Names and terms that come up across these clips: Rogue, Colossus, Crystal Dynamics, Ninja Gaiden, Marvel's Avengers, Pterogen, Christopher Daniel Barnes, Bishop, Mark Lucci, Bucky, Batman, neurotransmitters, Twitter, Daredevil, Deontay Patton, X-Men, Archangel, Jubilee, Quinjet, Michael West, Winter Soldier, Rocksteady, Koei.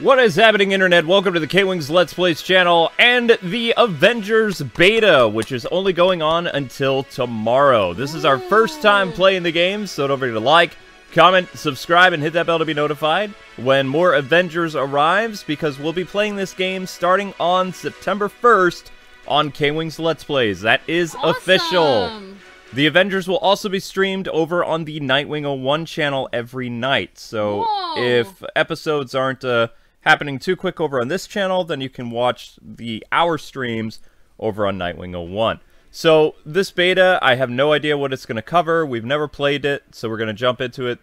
What is happening, Internet? Welcome to the K-Wings Let's Plays channel and the Avengers Beta, which is only going on until tomorrow. This is our first time playing the game, so don't forget to like, comment, subscribe, and hit that bell to be notified when more Avengers arrives, because we'll be playing this game starting on September 1st on K-Wings Let's Plays. That is awesome. Official. The Avengers will also be streamed over on the Nightwing01 channel every night, so if episodes aren't happening too quick over on this channel, then you can watch the hour streams over on Nightwing01. So this beta, I have no idea what it's going to cover. We've never played it, so we're going to jump into it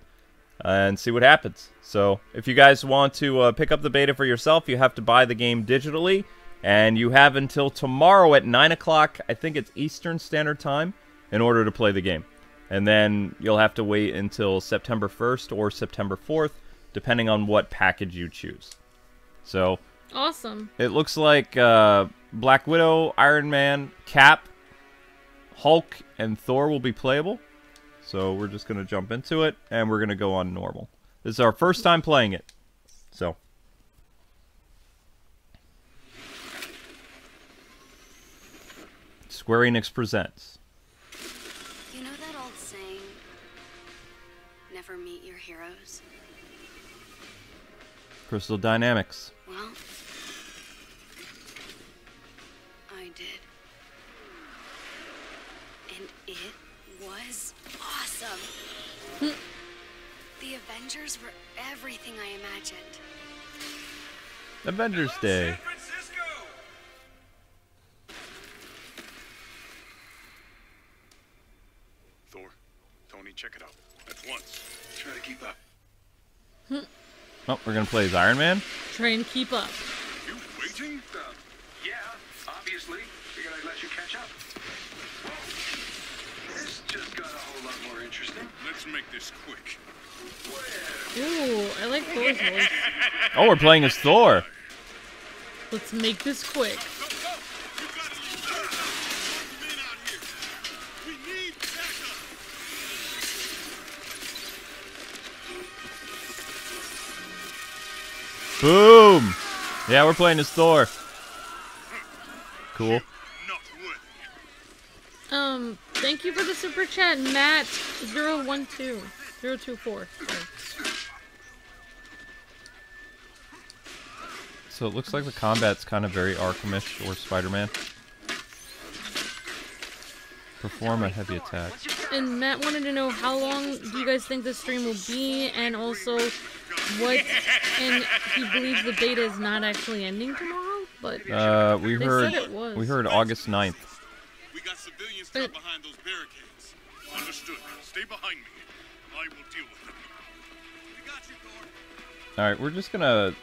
and see what happens. So if you guys want to pick up the beta for yourself, you have to buy the game digitally, and you have until tomorrow at 9 o'clock, I think it's Eastern Standard Time, in order to play the game. And then you'll have to wait until September 1st or September 4th, depending on what package you choose. So, awesome. It looks like Black Widow, Iron Man, Cap, Hulk, and Thor will be playable. So we're just going to jump into it, and we're going to go on normal. This is our first time playing it. So, Square Enix presents. You know that old saying, never meet your heroes? Crystal Dynamics. Well, I did. And it was awesome. The Avengers were everything I imagined. Avengers Day. Thor, Tony, check it out. At once. Try to keep up. Oh, we're going to play as Iron Man? Try and keep up. You waiting? Yeah, obviously. Figured I'd let you catch up. Whoa. This just got a whole lot more interesting. Let's make this quick. Ooh, I like Thor's voice. Oh, we're playing as Thor. Let's make this quick. Boom! Yeah, we're playing as Thor. Cool. Thank you for the super chat, Matt 012024. So it looks like the combat's kind of very Arkhamish or Spider-Man. Perform a heavy attack. And Matt wanted to know how long do you guys think this stream will be, and also what, and he believes the beta is not actually ending tomorrow, but we heard it was. We heard August 9th. We got civilians trapped behind those barricades. Understood. Stay behind me. I will deal with them. We got you, Thor. All right, we're just gonna.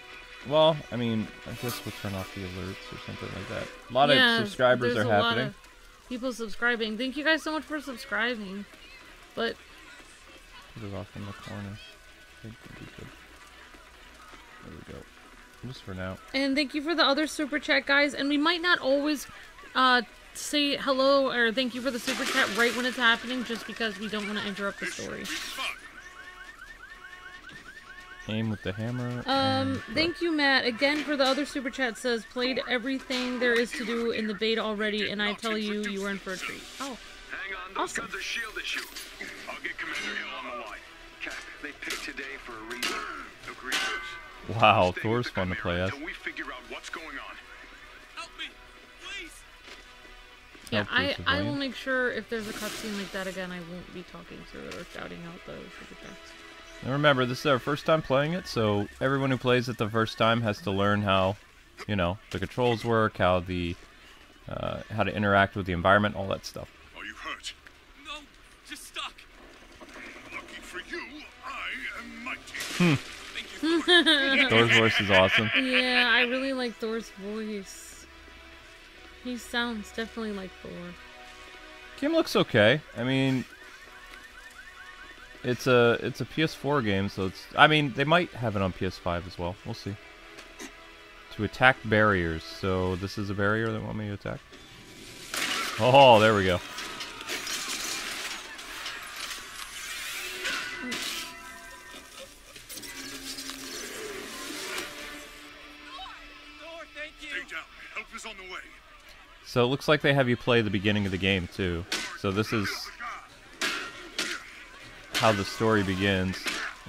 Well, I mean, I guess we'll turn off the alerts or something like that. A lot of subscribers are happening. Lot of people subscribing. Thank you guys so much for subscribing. But put it off in the corner. I think that'd be good. There we go. Just for now. And thank you for the other super chat, guys. And we might not always say hello or thank you for the super chat right when it's happening, just because we don't want to interrupt the story. Aim with the hammer. Thank you, Matt, again for the other super chat. Says played everything there is to do in the beta already, and I tell you, you were in for a treat. Oh, awesome. The SHIELD issue. I'll get Commander Hill on the line. Cap, they picked today for a reason. No greeners. Wow, Thor's fun to play as. We figure out what's going on. Help me, please. Yeah, I will make sure if there's a cutscene like that again, I won't be talking through it or shouting out the text. And remember, this is our first time playing it, so everyone who plays it the first time has to learn how, you know, the controls work, how the how to interact with the environment, all that stuff. Are you hurt? No, just stuck. Lucky for you, I am mighty. Thor's voice is awesome. Yeah, I really like Thor's voice. He sounds definitely like Thor. Game looks okay. I mean, it's a PS4 game, so it's. I mean, they might have it on PS5 as well. We'll see. To attack barriers. So this is a barrier that want me to attack. Oh, there we go. So it looks like they have you play the beginning of the game too. So this is how the story begins.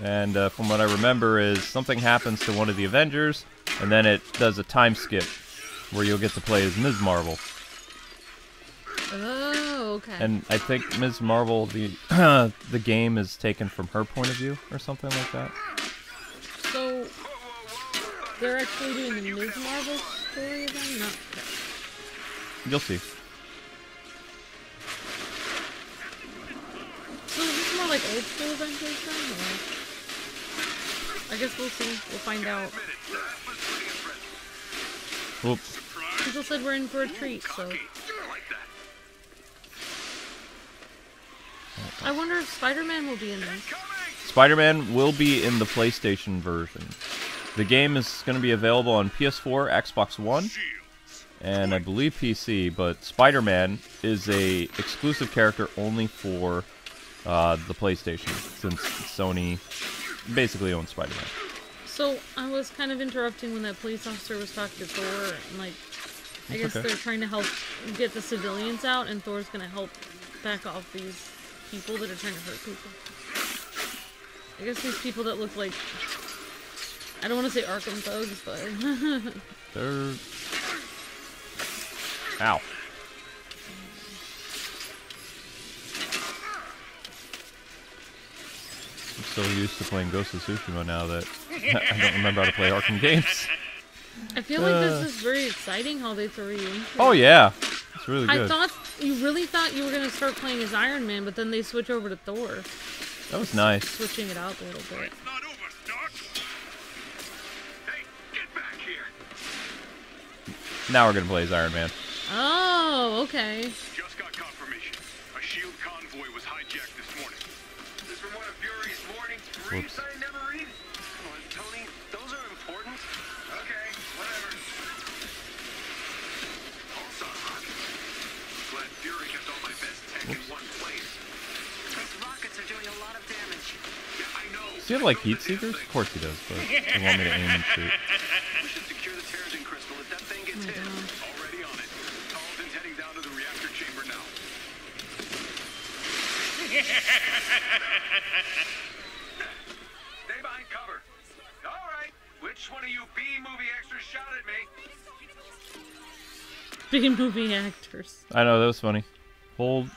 And from what I remember is something happens to one of the Avengers, and then it does a time skip where you'll get to play as Ms. Marvel. Oh, okay. And I think Ms. Marvel, the game is taken from her point of view or something like that. So they're actually doing the Ms. Marvel story then? Not okay. You'll see. So is this more like old school Avengers then? Or? I guess we'll see. We'll find out. Oops. People said we're in for a treat, so... I wonder if Spider-Man will be in this. Spider-Man will be in the PlayStation version. The game is going to be available on PS4, Xbox One, and I believe PC, but Spider-Man is a exclusive character only for the PlayStation, since Sony basically owns Spider-Man. So, I was kind of interrupting when that police officer was talking to Thor, and like, I guess they're trying to help get the civilians out, and Thor's going to help back off these people that are trying to hurt people. I guess these people that look like, I don't want to say Arkham thugs, but... they're... Ow. I'm so used to playing Ghost of Tsushima now that I don't remember how to play Arkham games. I feel like this is very exciting how they threw you. Oh yeah, it's really good. I thought, you really thought you were going to start playing as Iron Man, but then they switch over to Thor. That was nice. Switching it up a little bit. It's not over, Stark. Hey, get back here. Now we're going to play as Iron Man. Oh, okay. Just got confirmation. A SHIELD convoy was hijacked this morning. This from one of Yuri's warnings. Whoops. I never read. Come on, Tony. Those are important. Okay, whatever. Also, glad Yuri kept all my best tech in one place. Those rockets are doing a lot of damage. Yeah, I know. Does he have like heat seekers? Of course he does, but they want me to aim and shoot. We should secure the Terrigen crystal if that thing gets hit. Already on it. Carlton's heading down to the reactor chamber now. Stay behind cover. All right. Which one of you B-movie actors shot at me? B-movie actors. I know, that was funny. Hold.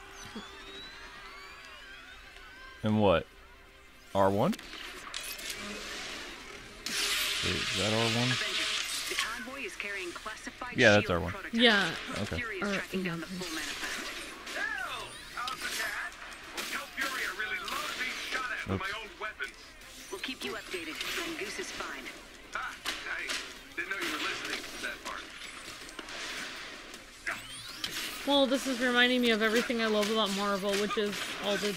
And what? R1? Wait, is that R1? The convoy is carrying classified shield. Yeah, that's R1. Yeah. Okay. Tracking down the full manifest. Oops. My own weapons. We'll keep you updated when Goose is fine. Ah, I didn't know you were listening to that part. Well, this is reminding me of everything I love about Marvel, which is all the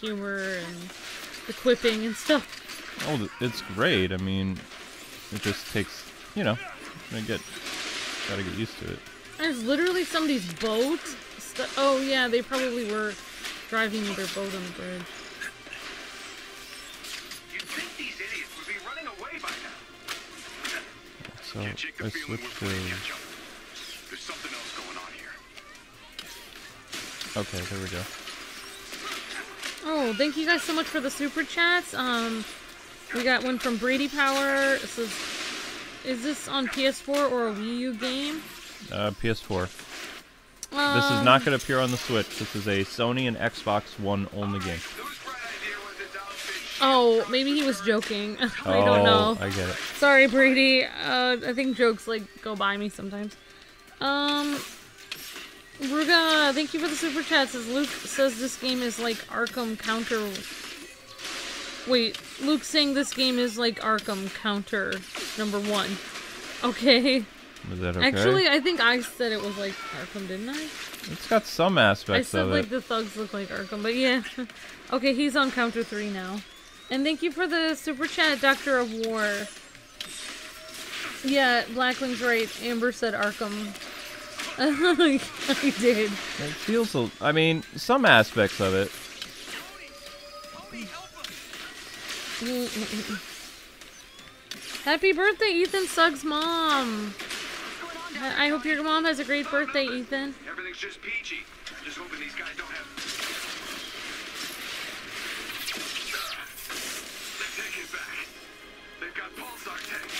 humor and the quipping and stuff. Oh, it's great. I mean, it just takes, you know, gotta get used to it. There's literally somebody's boat. Oh yeah, they probably were driving their boat on the bridge. So I switched to... Okay, there we go. Oh, thank you guys so much for the super chats. We got one from Brady Power. It says, is this on PS4 or a Wii U game? PS4. This is not going to appear on the Switch. This is a Sony and Xbox One only game. Oh, maybe he was joking. I don't know. I get it. Sorry, Brady. I think jokes, like, go by me sometimes. Ruga, thank you for the super chat. Says Luke says this game is like Arkham Counter... Wait, Luke's saying this game is like Arkham Counter #1. Okay. Was that okay? Actually, I think I said it was like Arkham, didn't I? It's got some aspects of it. I said, like, the thugs look like Arkham, but yeah. Okay, he's on Counter 3 now. And thank you for the super chat, Doctor of War. Yeah, Blackling's right. Amber said Arkham. I did. It feels so, I mean, some aspects of it. Happy birthday, Ethan Suggs' mom. I hope your mom has a great birthday, Ethan. Everything's just peachy. Just hoping these guys don't have... They take it back. They've got pulsar tanks.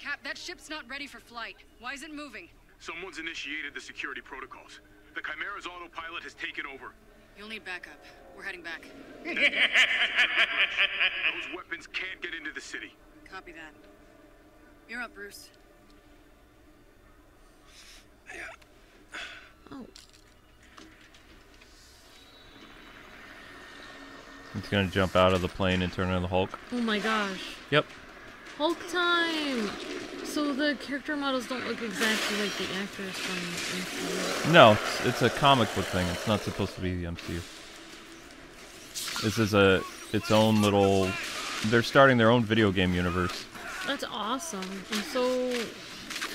Cap, that ship's not ready for flight. Why is it moving? Someone's initiated the security protocols. The Chimera's autopilot has taken over. You'll need backup. We're heading back. Those weapons can't get into the city. Copy that. You're up, Bruce. Yeah. Oh. It's gonna jump out of the plane and turn into the Hulk. Oh my gosh. Yep. Hulk time! So the character models don't look exactly like the actors from the MCU. No, it's a comic book thing. It's not supposed to be the MCU. This is its own little... They're starting their own video game universe. That's awesome. I'm so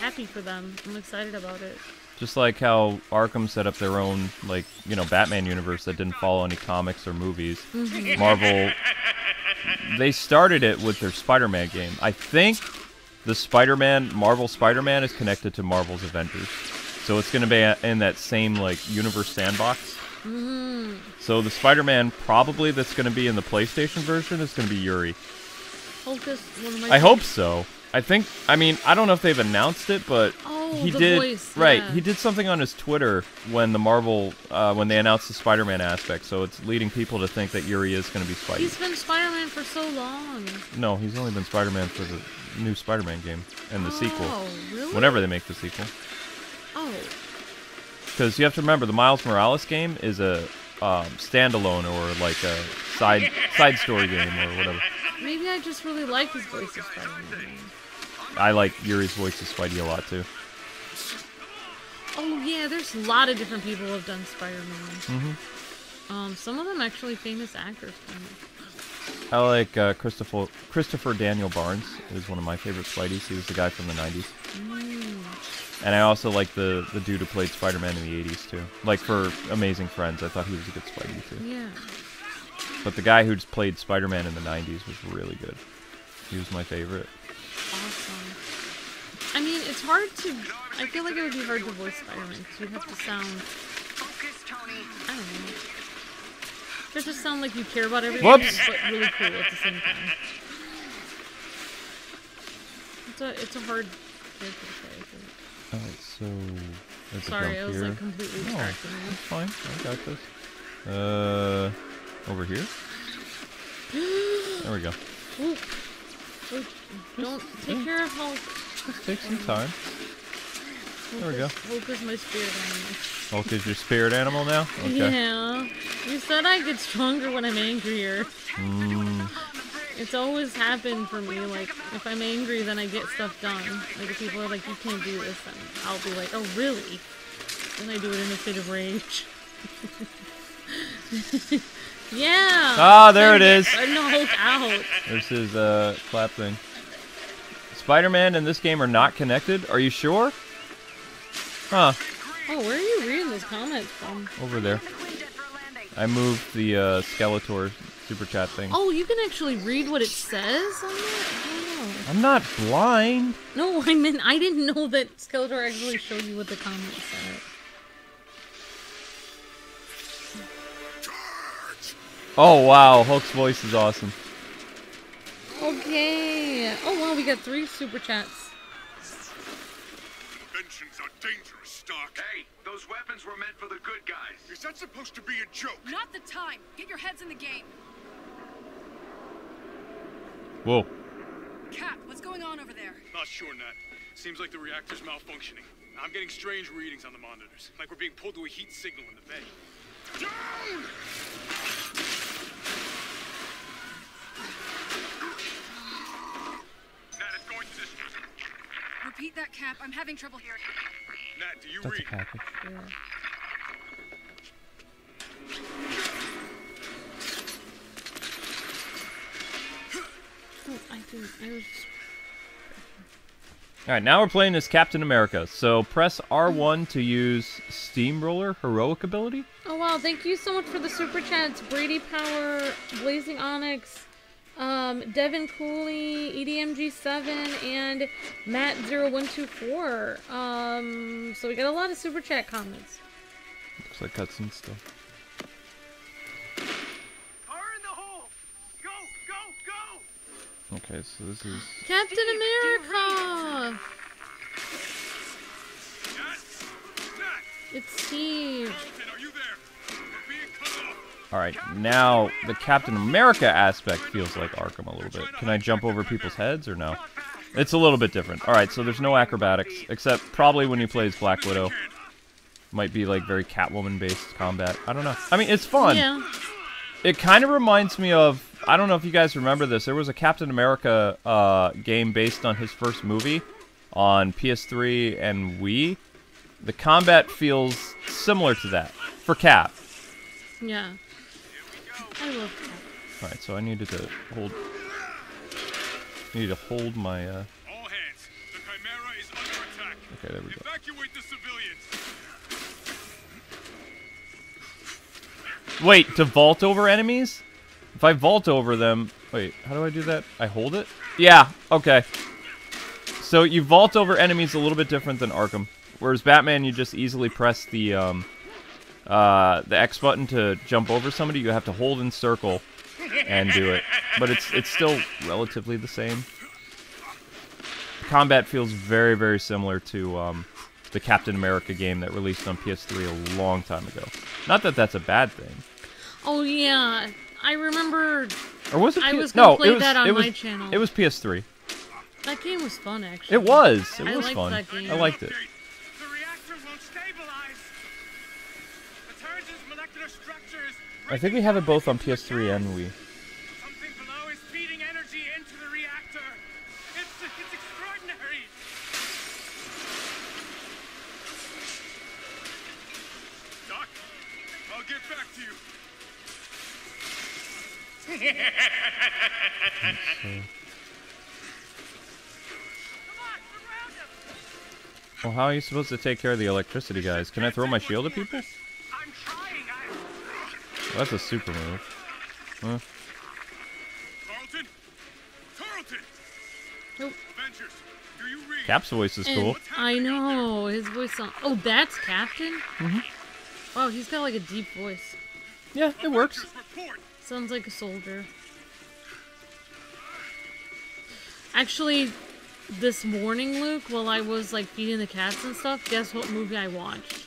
happy for them. I'm excited about it. Just like how Arkham set up their own, like, you know, Batman universe that didn't follow any comics or movies. Mm-hmm. Marvel... They started it with their Spider-Man game. I think the Marvel Spider-Man is connected to Marvel's Avengers. So it's going to be in that same, like, universe sandbox. Mm-hmm. So the Spider-Man probably that's going to be in the PlayStation version is going to be Yuri. I hope so. I think, I mean, I don't know if they've announced it, but he did, voice, right? Yeah. He did something on his Twitter when the Marvel, when they announced the Spider-Man aspect. So it's leading people to think that Yuri is going to be Spider. He's been Spider-Man for so long. No, he's only been Spider-Man for the new Spider-Man game and the sequel. Oh, really? Whenever they make the sequel. Oh. Because you have to remember, the Miles Morales game is a standalone or like a side story game or whatever. Maybe I just really like his voice as Spidey. I like Yuri's voice as Spidey a lot too. Oh yeah, there's a lot of different people who have done Spider-Man. Mm-hmm. Some of them actually famous actors. I like Christopher Daniel Barnes is one of my favorite Spideys. He was the guy from the 90s. And I also like the dude who played Spider-Man in the 80s, too. Like, for Amazing Friends, I thought he was a good Spidey, too. Yeah. But the guy who's played Spider-Man in the 90s was really good. He was my favorite. Awesome. I mean, it's hard to... I feel like it would be hard to voice Spider-Man, because you have to sound... I don't know. You have to sound like you care about everything, but really cool at the same time. It's a hard character to play, I think. Alright, so... Sorry, I was like completely distracted. No, that's fine. I got this. Over here? There we go. Oop. Oop. Don't take care of Hulk. Just take some time. There we go. Hulk is my spirit animal. Hulk is your spirit animal now? Okay. Yeah. You said I get stronger when I'm angrier. Mm. It's always happened for me, like, if I'm angry, then I get stuff done. Like, if people are like, you can't do this, then I'll be like, oh, really? Then I do it in a fit of rage. Yeah! Ah, there it is! No, out! There's his, clap thing. Spider-Man and this game are not connected? Are you sure? Huh. Oh, where are you reading this comment from? Over there. I moved the, Skeletor... Super chat thing. Oh, you can actually read what it says on that? Oh. I'm not blind. No, I mean, I didn't know that Skeletor actually showed you what the comments said. Oh, wow. Hulk's voice is awesome. Okay. Oh, wow. We got 3 super chats. Inventions are dangerous, Stark. Hey, those weapons were meant for the good guys. Is that supposed to be a joke? Not the time. Get your heads in the game. Whoa. Cap, what's going on over there? Not sure, Nat. Seems like the reactor's malfunctioning. I'm getting strange readings on the monitors. Like we're being pulled to a heat signal in the bay. Down! Nat, it's going to destruction. Repeat that, Cap. I'm having trouble hearing. Nat, do you read? That's a package. Yeah. Alright, now we're playing as Captain America. So press R1 to use Steamroller Heroic ability. Oh wow, thank you so much for the super chats. Brady Power, Blazing Onyx, Devin Cooley, EDMG7, and Matt0124. So we got a lot of super chat comments. Looks like cutscene stuff. Are in the hole. Go, go, go. Okay, so this is Captain America. It's Steve. Alright, now the Captain America aspect feels like Arkham a little bit. Can I jump over people's heads or no? It's a little bit different. Alright, so there's no acrobatics, except probably when you play as Black Widow. Might be like very Catwoman-based combat. I don't know. I mean, it's fun. Yeah. It kind of reminds me of, I don't know if you guys remember this, there was a Captain America game based on his first movie on PS3 and Wii. The combat feels similar to that for Cap. Yeah. I love that. Alright, so I needed to hold. My. All hands. The Chimera is under attack. Okay, there we go. Evacuate the civilians. Wait, to vault over enemies? If I vault over them. Wait, how do I do that? I hold it? Yeah, okay. So you vault over enemies a little bit different than Arkham. Whereas Batman, you just easily press the X button to jump over somebody. You have to hold and circle and do it, but it's still relatively the same. Combat feels very, very similar to the Captain America game that released on PS3 a long time ago. Not that that's a bad thing. Oh yeah, I remember. Or was it? I was gonna play that on my channel. It was PS3. That game was fun, actually. It was. It was fun. That game. I liked it. I think we have it both on PS3 and Wii. Something below is feeding energy into the reactor. It's extraordinary. Doc, I'll get back to you. Well, how are you supposed to take care of the electricity guys? Can I throw my shield at people? That's a super move. Huh. Carlton? Carlton! Nope. Avengers, do you read? Cap's voice is cool. I know, his voice sounds... Oh, that's Captain? Mm-hmm. Wow, he's got like a deep voice. Yeah, it works. Sounds like a soldier. Actually, this morning, Luke, while I was like feeding the cats and stuff, guess what movie I watched?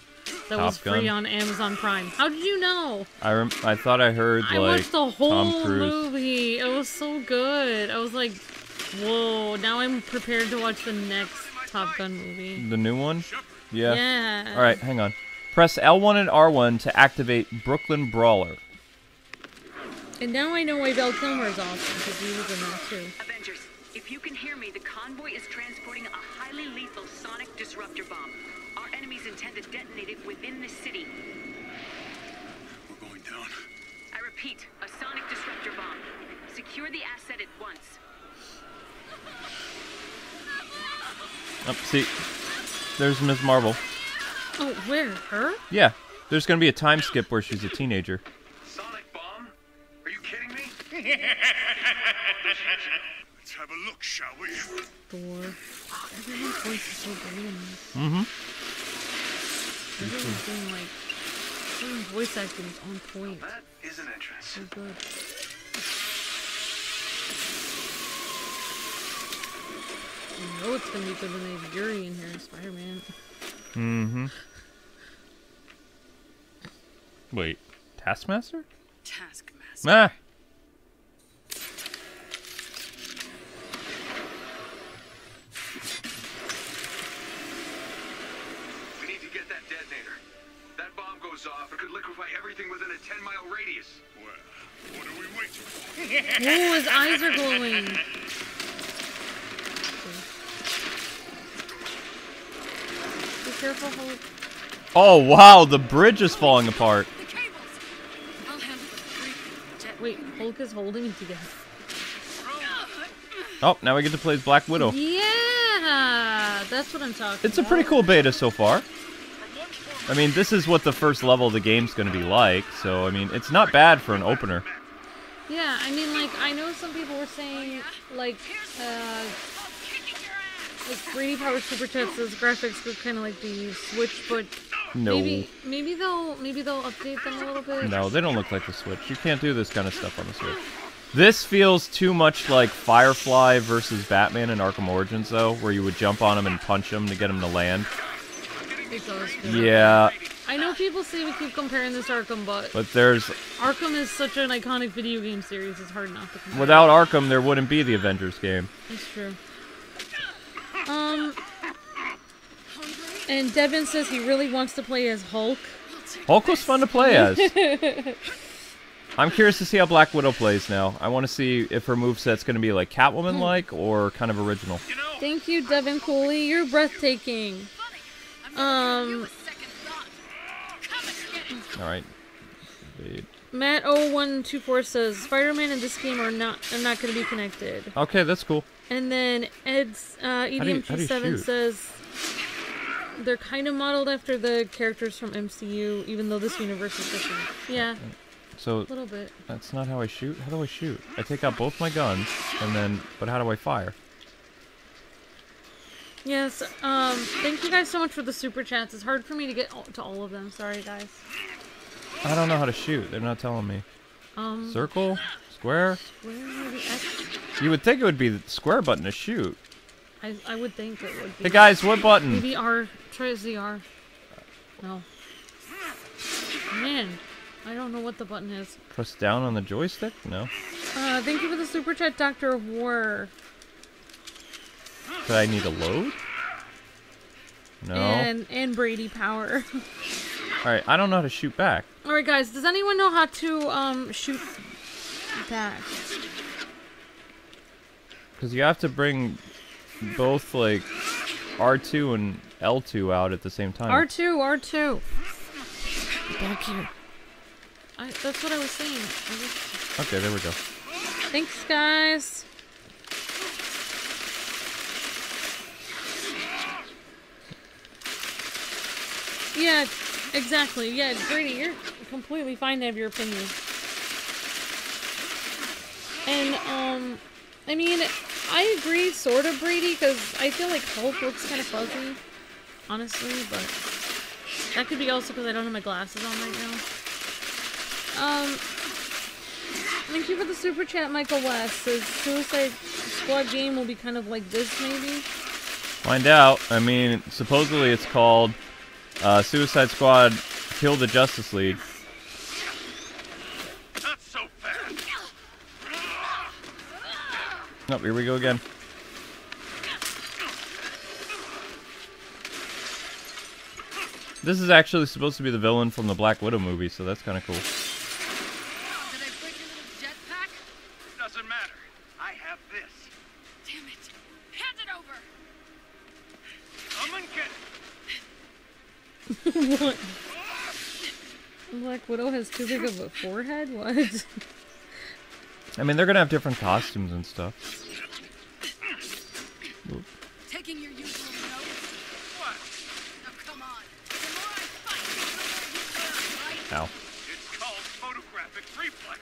That was free on Amazon Prime. How did you know? I thought I heard, like, I watched the whole movie. It was so good. I was like, whoa, now I'm prepared to watch the next Top Gun movie. The new one? Yeah. Yeah. Alright, hang on. Press L1 and R1 to activate Brooklyn Brawler. And now I know why Val Kilmer is awesome, because he was in that too. Avengers, if you can hear me, the convoy is transporting a highly lethal sonic disruptor bomb. Our enemies intend to detonate it within the city. We're going down. I repeat, a sonic disruptor bomb. Secure the asset at once. Oh, see, there's Ms. Marvel. Oh, where? Her? Yeah. There's going to be a time skip where she's a teenager. Sonic bomb? Are you kidding me? Let's have a look, shall we? Thor. Everyone's voice is so brilliant. Mm-hmm. Doing voice acting is on point. That is an entrance. So good. I know it's gonna be good when they have Yuri in here and Spider-Man. Mm-hmm. Wait, Taskmaster? Taskmaster. Ah. Off. It could liquefy everything within a 10-mile radius. Well, what are we waiting for? Ooh, his eyes are glowing. Be careful, Hulk. Oh, wow, the bridge is falling apart. The cables. I'll handle the wait, Hulk is holding it together. Oh, now we get to play as Black Widow. Yeah, that's what I'm talking about. It's a pretty cool beta so far. I mean, this is what the first level of the game's going to be like, so, I mean, it's not bad for an opener. Yeah, I mean, like, I know some people were saying, like 3D powered super chats as graphics would kind of like be Switch, but no. Maybe they'll update them a little bit. No, they don't look like the Switch. You can't do this kind of stuff on the Switch. This feels too much like Firefly versus Batman in Arkham Origins, though, where you would jump on him and punch him to get him to land. It does. Yeah. I know people say we keep comparing this to Arkham, but there's... Arkham is such an iconic video game series, it's hard not to compare. Without Arkham, there wouldn't be the Avengers game. That's true. And Devin says he really wants to play as Hulk. Hulk was fun to play as. I'm curious to see how Black Widow plays now. I want to see if her moveset's going to be like Catwoman-like or kind of original. Thank you, Devin Cooley. You're breathtaking. Alright. Matt0124 says Spider-Man and this game are not going to be connected. Okay, that's cool. And then Ed's EDM27 says they're kind of modeled after the characters from MCU, even though this universe is different. Yeah. So a little bit. That's not how I shoot. How do I shoot? I take out both my guns, and then. But how do I fire? Yes. Thank you guys so much for the super chats. It's hard for me to get to all of them. Sorry, guys. I don't know how to shoot. They're not telling me. Circle, square. Maybe X. You would think it would be the square button to shoot. I would think it would be. Hey guys, what button? Maybe R. Try the R. No. Man, I don't know what the button is. Press down on the joystick? No. Thank you for the super chat, Doctor of War. Do I need a load? No. And Brady Power. Alright, I don't know how to shoot back. Alright guys, does anyone know how to shoot back? Because you have to bring both like R2 and L2 out at the same time. R2. Back here. That's what I was saying. Okay, there we go. Thanks, guys. Yeah, exactly. Yeah, Brady, you're completely fine to have your opinion. And, I mean, I agree, sort of, Brady, because I feel like Hulk looks kind of fuzzy, honestly, but that could be also because I don't have my glasses on right now. Thank you for the super chat, Michael West. Says Suicide Squad game will be kind of like this, maybe? Find out. I mean, supposedly it's called Suicide Squad Kill the Justice League. Nope, here we go again. This is actually supposed to be the villain from the Black Widow movie, so that's kind of cool. Did I break your little jetpack? Doesn't matter. I have this. Damn it! Hand it over. Come and get it. What? Black Widow has too big of a forehead. What? I mean, they're gonna have different costumes and stuff. Taking your usual note. What? Oh, come on. The more I fight, the more you learn, right? Ow. It's called photographic reflex.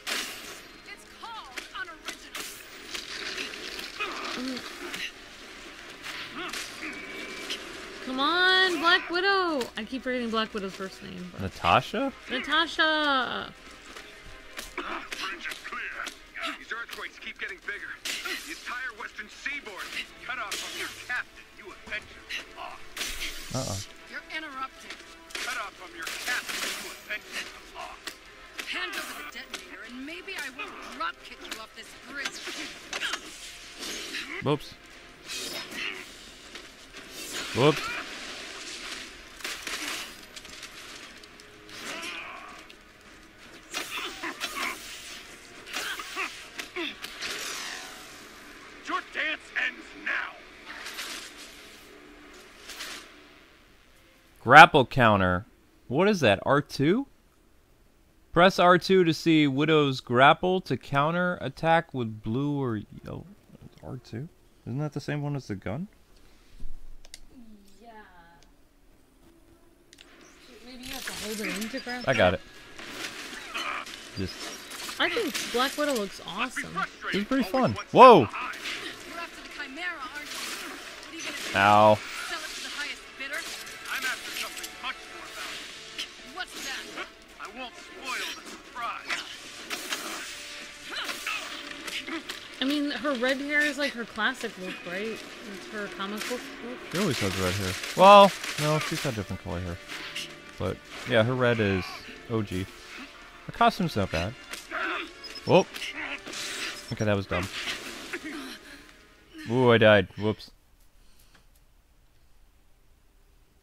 It's called unoriginal. Come on, Black Widow. I keep forgetting Black Widow's first name. But... Natasha? Natasha. These earthquakes keep getting bigger. The entire western seaboard cut off from your captain, you avenger. Off. You're interrupted. Cut off from your captain, you avenger. Off. Hand over the detonator, and maybe I won't drop kick you off this bridge. Whoops. Whoops. Grapple counter. What is that? R2? Press R2 to see Widow's grapple to counter attack with blue or yellow. R2? Isn't that the same one as the gun? Yeah. Maybe you have to hold it in to grapple. I got it. Just I think Black Widow looks awesome. This is pretty fun. Whoa! Ow. I mean, her red hair is like her classic look, right? It's her comic book look. She always has red hair. Well, no, she's got different color hair. But, yeah, her red is OG. Her costume's not bad. Whoop. Okay, that was dumb. Ooh, I died. Whoops.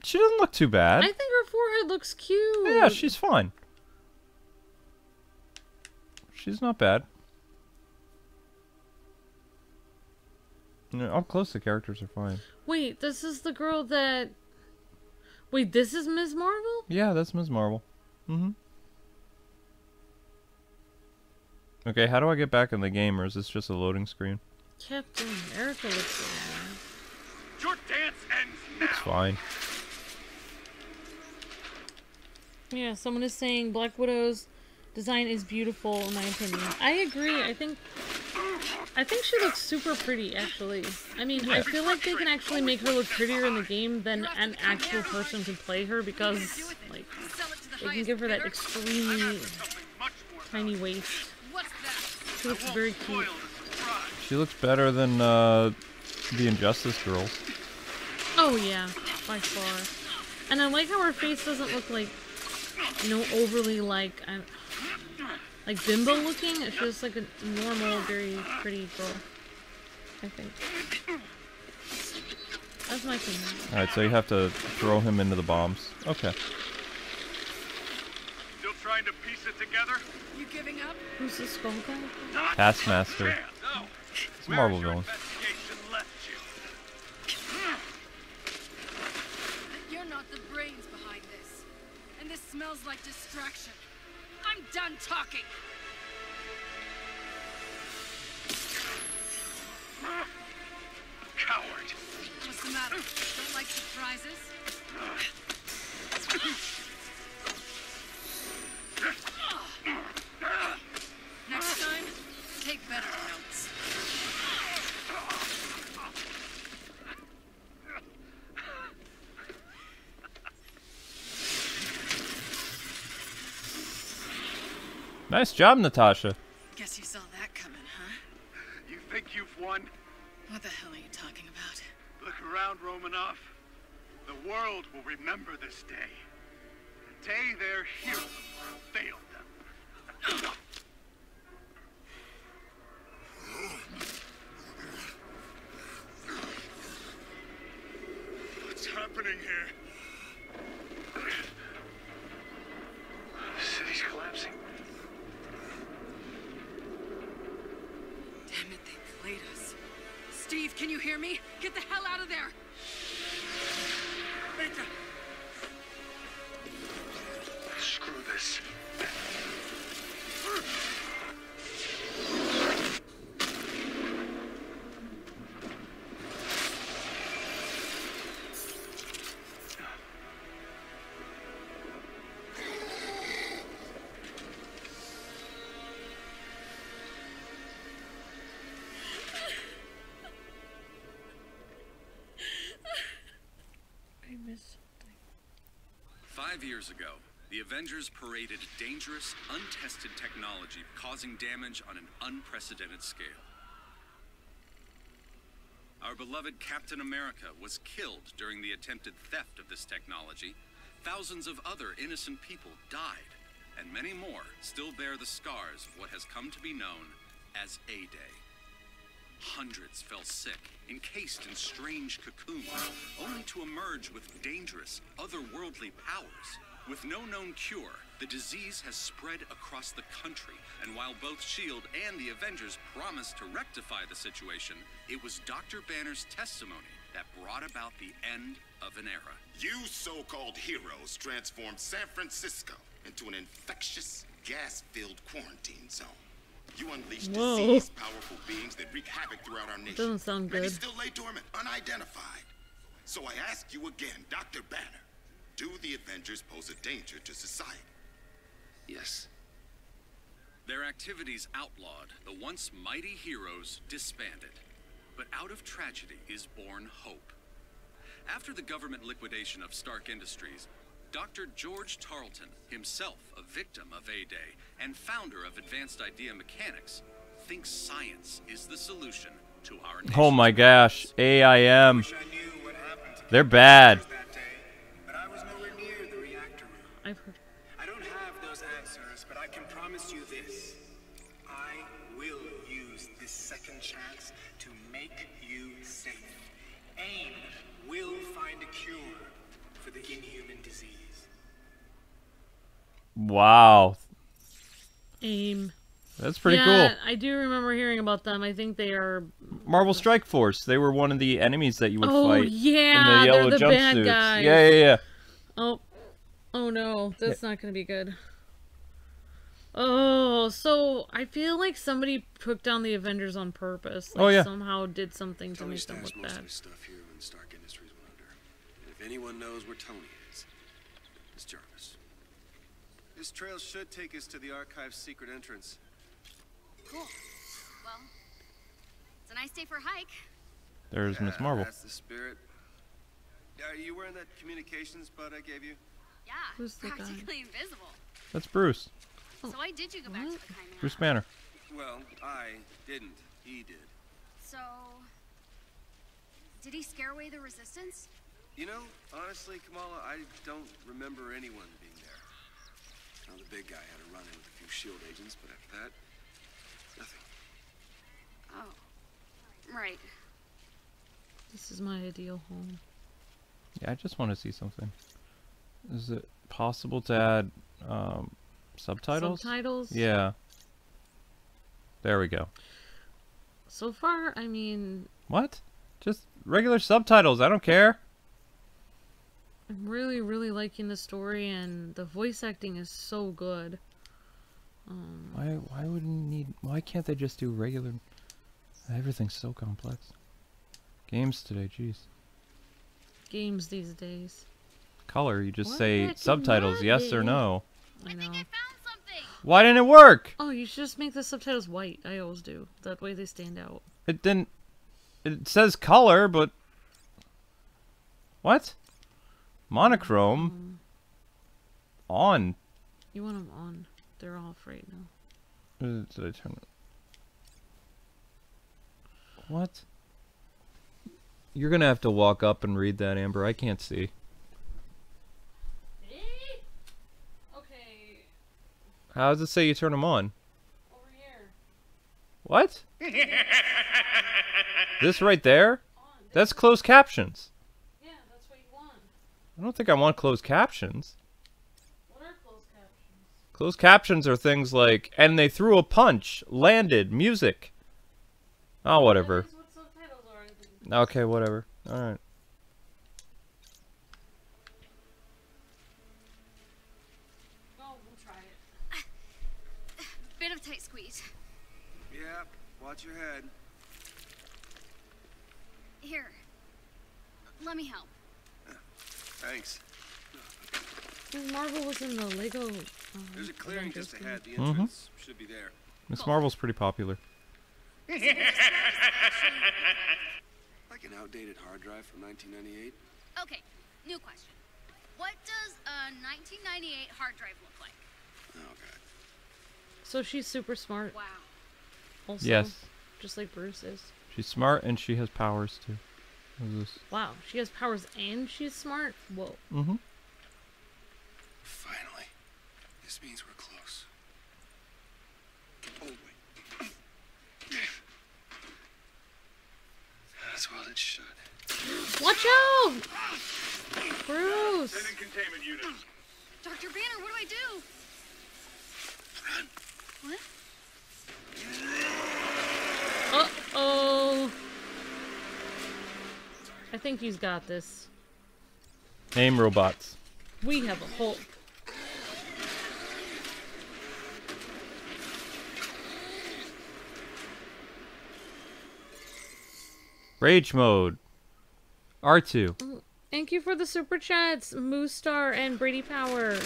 She doesn't look too bad. I think her forehead looks cute. Yeah, she's fine. She's not bad. No, up close the characters are fine. Wait, this is the girl that... Wait, this is Ms. Marvel? Yeah, that's Ms. Marvel. Mm-hmm. Okay, how do I get back in the game, or is this just a loading screen? Captain America looks like... Your dance ends now. It's fine. Yeah, someone is saying Black Widow's design is beautiful, in my opinion. I agree, I think she looks super pretty, actually. I mean, yeah. I feel like they can actually make her look prettier in the game than an actual person can play her, because, like, they can give her that extremely tiny waist. She looks very cute. She looks better than, the Injustice girls. Oh, yeah, by far. And I like how her face doesn't look, like, you know, overly, like, like bimbo looking. It's just like a normal, very pretty girl, I think. That's my thing. Alright, so you have to throw him into the bombs. Okay. Still trying to piece it together? You giving up? Who's this skull guy? Taskmaster. No. It's a Marvel villain. You're not the brains behind this. And this smells like distraction. I'm done talking. Coward. What's the matter? Don't like surprises? Next time, take better notes. Nice job, Natasha. Guess you saw that coming, huh? You think you've won? What the hell are you talking about? Look around, Romanoff. The world will remember this day. The day their hero failed them. What's happening here? The city's collapsing. Damn it, they played us. Steve, can you hear me? Get the hell out of there! Mika! Screw this. Years ago, the Avengers paraded dangerous, untested technology, causing damage on an unprecedented scale. Our beloved Captain America was killed during the attempted theft of this technology. Thousands of other innocent people died, and many more still bear the scars of what has come to be known as A-Day. Hundreds fell sick, encased in strange cocoons, only to emerge with dangerous, otherworldly powers. With no known cure, the disease has spread across the country, and while both SHIELD and the Avengers promised to rectify the situation, it was Dr. Banner's testimony that brought about the end of an era. You so-called heroes transformed San Francisco into an infectious, gas-filled quarantine zone. You unleashed disease, powerful beings that wreak havoc throughout our nation. Doesn't sound good. Many still lay dormant, unidentified. So I ask you again, Dr. Banner, do the Avengers pose a danger to society? Yes. Their activities outlawed, the once mighty heroes disbanded. But out of tragedy is born hope. After the government liquidation of Stark Industries, Dr. George Tarleton, himself a victim of A-Day and founder of Advanced Idea Mechanics, thinks science is the solution to our nation. Oh my gosh, AIM. They're bad. I don't have those answers, but I can promise you this. I will use this second chance to make you safe. AIM will find a cure for the inhuman disease. Wow. AIM. That's pretty cool. I do remember hearing about them. I think they are... Marvel Strike Force. They were one of the enemies that you would fight. Oh, yeah. In the yellow jumpsuits. Guys. Yeah, yeah, yeah. Oh no, that's not going to be good. Oh, so I feel like somebody put down the Avengers on purpose. Like somehow did something to make them look bad. Stuff here when Stark Industries went under. And if anyone knows where Tony is, it's Jarvis. This trail should take us to the archive's secret entrance. Cool. Well, it's a nice day for a hike. There's Ms. Marvel. That's the spirit. Are you wearing that communications bud I gave you? Yeah, who's the practically guy? Invisible. That's Bruce. So why did you go back to the Chimera? Bruce Banner. Well, I didn't. He did. So, did he scare away the resistance? You know, honestly, Kamala, I don't remember anyone being there. Now, the big guy had a run-in with a few SHIELD agents, but after that, nothing. Oh, right. This is my ideal home. Yeah, I just want to see something. Is it possible to add subtitles? Subtitles? Yeah. There we go. So far, I mean... What? Just regular subtitles. I don't care. I'm really, really liking the story, and the voice acting is so good. Why would need... Why can't they just do regular... Everything's so complex. Games today, jeez. Games these days. Color, you just say subtitles, yes or no. I know. I found something. Why didn't it work? Oh, you should just make the subtitles white. I always do. That way they stand out. It didn't. It says color, but what? Monochrome. On. You want them on? They're off right now. Did I turn it? What? You're gonna have to walk up and read that, Amber. I can't see. How does it say you turn them on? Over here. What? This right there? That's closed captions. Yeah, that's what you want. I don't think I want closed captions. What are closed captions? Closed captions are things like, and they threw a punch, landed, music. Oh, whatever. That is what subtitles are, I think. Okay, whatever. Alright. Bit of tight squeeze. Yeah, watch your head. Here, let me help. Thanks. Marvel was in the Lego. There's a clearing just ahead. The entrance should be there. Ms. Marvel's pretty popular. Like an outdated hard drive from 1998. Okay, new question. What does a 1998 hard drive look like? Oh god. So she's super smart. Wow. Also, yes. Just like Bruce is. She's smart and she has powers too. What is this? Wow, she has powers and she's smart? Whoa. Mm-hmm. Finally. This means we're close. Oh wait. That's well it should. Watch out! Bruce! Send in containment units. Dr. Banner, what do I do? Run. What? Uh-oh. I think he's got this. Aim robots. We have a Hulk. Rage mode. R2. Thank you for the super chats, Moose Star and Brady Power.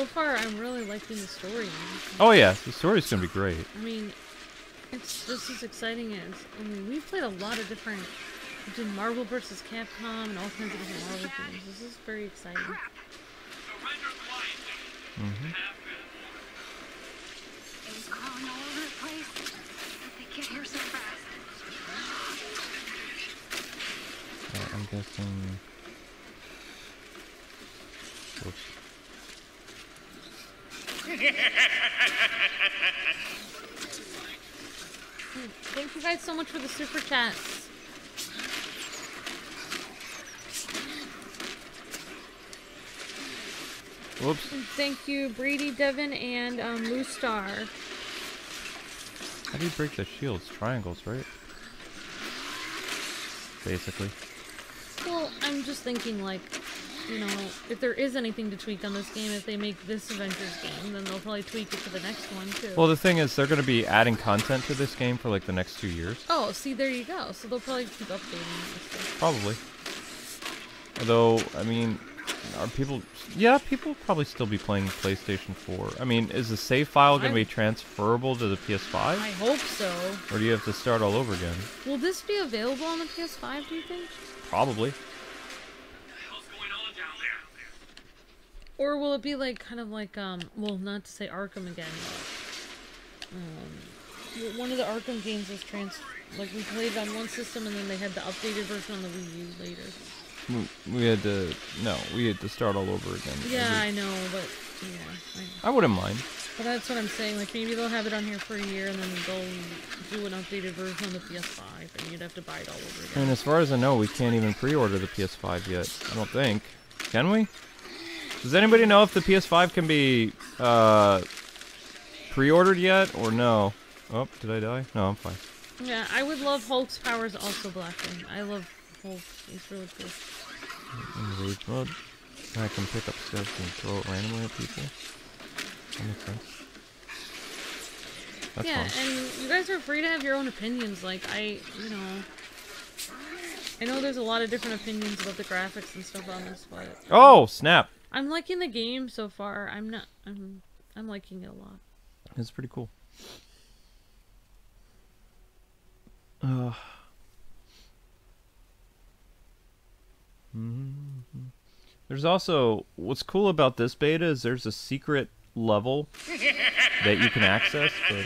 So far, I'm really liking the story. Oh yeah, the story's gonna be great. I mean, it's just as exciting as, I mean, we've played a lot of different, we did Marvel vs. Capcom and all kinds of different Marvel games. This is very exciting. Mm-hmm. I'm guessing. Oops. Thank you guys so much for the super chats. Whoops. And thank you, Brady, Devin, and Lou Star. How do you break the shields? Triangles, right? Basically. Well, I'm just thinking, like, you know, if there is anything to tweak on this game, if they make this Avengers game, then they'll probably tweak it for the next one, too. Well, the thing is, they're going to be adding content to this game for, like, the next 2 years. Oh, see, there you go. So they'll probably keep updating this stuff. Probably. Although, I mean, are people... Yeah, people probably still be playing PlayStation 4. I mean, is the save file going to be transferable to the PS5? I hope so. Or do you have to start all over again? Will this be available on the PS5, do you think? Probably. Or will it be like, kind of like, well, not to say Arkham again, but, one of the Arkham games was like, we played on one system and then they had the updated version on the Wii U later. We had to start all over again. Yeah, I know, but, yeah. I wouldn't mind. But that's what I'm saying, like, maybe they'll have it on here for a year and then they'll do an updated version on the PS5 and you'd have to buy it all over again. And as far as I know, we can't even pre-order the PS5 yet, I don't think. Can we? Does anybody know if the PS5 can be pre-ordered yet or no? Oh, did I die? No, I'm fine. Yeah, I would love Hulk's powers also blocking. I love Hulk. He's really cool. In rage mode, I can pick up stuff and throw it randomly at people. That makes sense. That's fun. And you guys are free to have your own opinions. Like, I know there's a lot of different opinions about the graphics and stuff on this, but... Oh, snap! I'm liking the game so far. I'm liking it a lot. It's pretty cool. There's also, what's cool about this beta is there's a secret level that you can access. But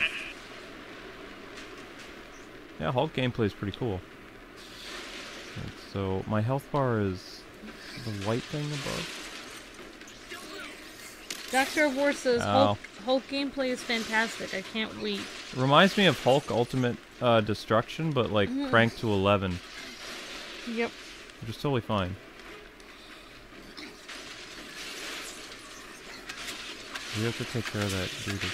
yeah, Hulk gameplay is pretty cool. Right, so my health bar is the white thing above. Dr. War says, Hulk gameplay is fantastic. I can't wait. Reminds me of Hulk Ultimate Destruction, but like cranked to 11. Yep. Which is totally fine. We have to take care of that duty.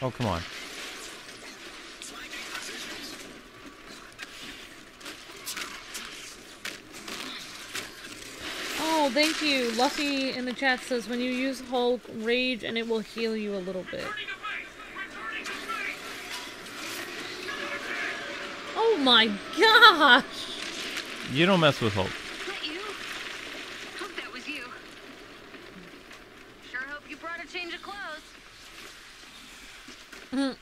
Oh, come on. Oh, thank you. Luffy in the chat says, when you use Hulk, rage and it will heal you a little bit. Oh my gosh! You don't mess with Hulk. Not you. Hope that was you. Sure hope you brought a change of clothes.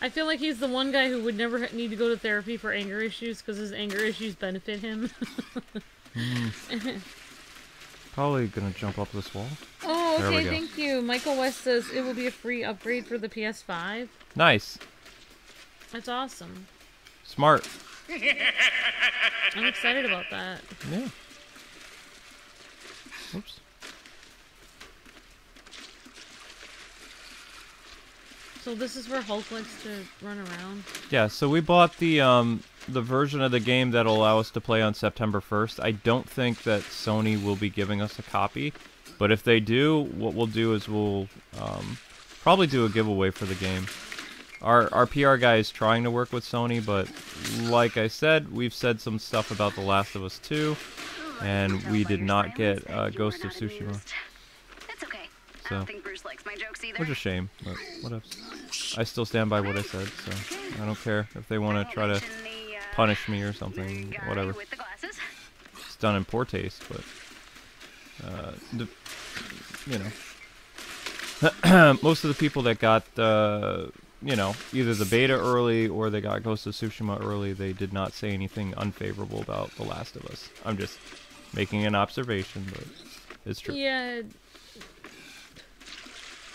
I feel like he's the one guy who would never need to go to therapy for anger issues because his anger issues benefit him. Probably gonna jump up this wall. Oh, okay, thank you. Michael West says it will be a free upgrade for the PS5. Nice. That's awesome. Smart. I'm excited about that. Yeah. Oops. So this is where Hulk likes to run around? Yeah, so we bought the version of the game that'll allow us to play on September 1st. I don't think that Sony will be giving us a copy, but if they do, what we'll do is we'll probably do a giveaway for the game. Our PR guy is trying to work with Sony, but like I said, we've said some stuff about The Last of Us 2, and we did not get Ghost of Tsushima. So. I don't think Bruce likes my jokes either. Which is a shame, but whatever. I still stand by what I said, so I don't care if they want to try to punish me or something, whatever. It's done in poor taste, but, you know. Most of the people that got, you know, either the beta early or they got Ghost of Tsushima early, they did not say anything unfavorable about The Last of Us. I'm just making an observation, but it's true. Yeah.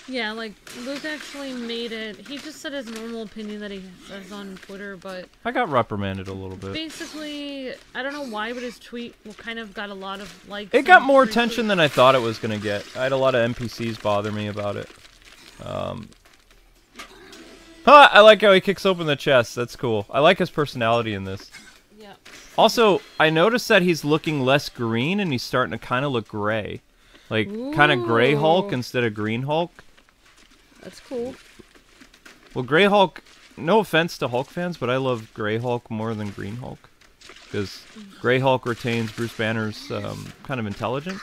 Yeah, like, Luke actually made it. He just said his normal opinion that he says on Twitter, but... I got reprimanded a little bit. Basically, I don't know why, but his tweet kind of got a lot of likes. It got more attention than I thought it was going to get. I had a lot of NPCs bother me about it. I like how he kicks open the chest. That's cool. I like his personality in this. Yeah. Also, I noticed that he's looking less green, and he's starting to kind of look gray. Like, kind of Gray Hulk instead of Green Hulk. That's cool. Well, Grey Hulk, no offense to Hulk fans, but I love Grey Hulk more than Green Hulk. Because Grey Hulk retains Bruce Banner's kind of intelligence.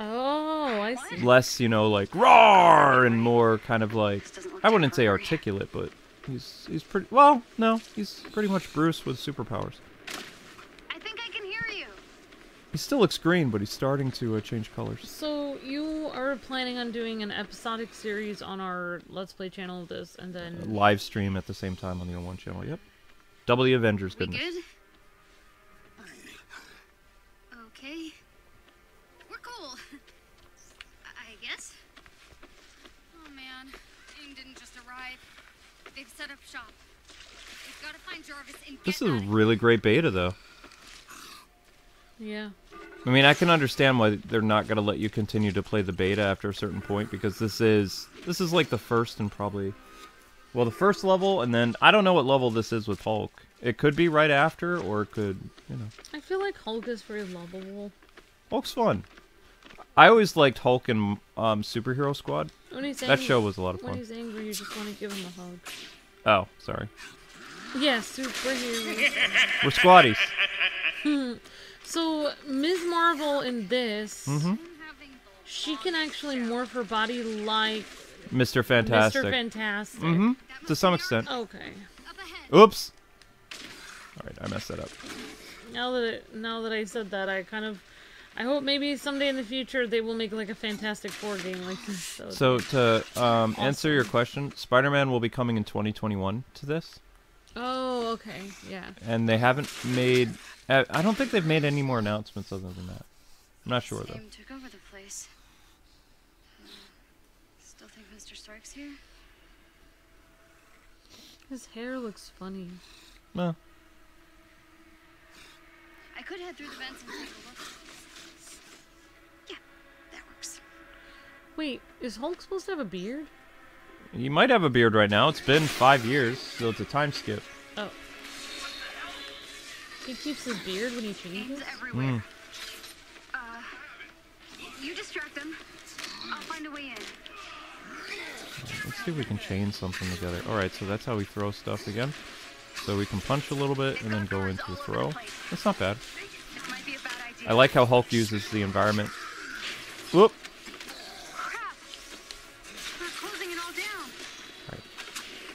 Oh, I see. Less, you know, like, roar, and more kind of like, I wouldn't say articulate, but he's pretty, well, no, he's pretty much Bruce with superpowers. I think I can hear you. He still looks green, but he's starting to change colors. So you are planning on doing an episodic series on our Let's Play channel of this, and then... live stream at the same time on the O1 channel, yep. Double the Avengers, goodness. We good? Okay. We're cool. I guess? Oh man, AIM didn't just arrive. They've set up shop. We've got to find Jarvis and get... This is a really great beta, though. Yeah. I mean, I can understand why they're not going to let you continue to play the beta after a certain point, because this is like the first and probably, well, the first level, and then I don't know what level this is with Hulk. It could be right after, or it could, you know. I feel like Hulk is very lovable. Hulk's fun. I always liked Hulk in Superhero Squad. That show was a lot of fun. When he's angry, you just want to give him a hug. Oh, sorry. Yeah, superheroes. We're squaddies. So, Ms. Marvel in this, she can actually morph her body like Mr. Fantastic. Mr. Fantastic. To some extent. Okay. Oops. All right, I messed that up. Now that I said that, I kind of, I hope maybe someday in the future they will make like a Fantastic Four game like this. So to answer your question, Spider-Man will be coming in 2021 to this. Oh, okay, yeah. And they haven't made... I don't think they've made any more announcements other than that. I'm not sure, though. Took over the place. Still think Mr. Stark's here? His hair looks funny. No. I could head through the vents and take a look. Yeah, that works. Wait, is Hulk supposed to have a beard? He might have a beard right now. It's been 5 years, so it's a time skip. Oh. He keeps his beard when he changes? You distract them. I'll find a way in. Let's see if we can chain something together. Alright, so that's how we throw stuff again. So we can punch a little bit and then go into the throw. That's not bad. I like how Hulk uses the environment. Whoop!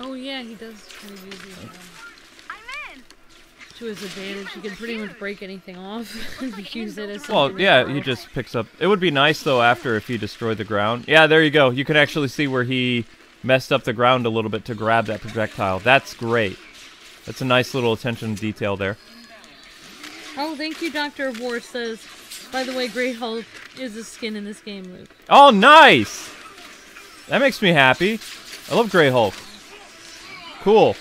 Oh yeah, he does kind of use these. To his advantage, he can pretty much break anything off and use it as... Well, yeah, he just picks up... It would be nice, though, after if he destroyed the ground. Yeah, there you go. You can actually see where he messed up the ground a little bit to grab that projectile. That's great. That's a nice little attention to detail there. Oh, thank you, Dr. War says, by the way, Grey Hulk is a skin in this game, Luke. Oh, nice! That makes me happy. I love Grey Hulk. Cool.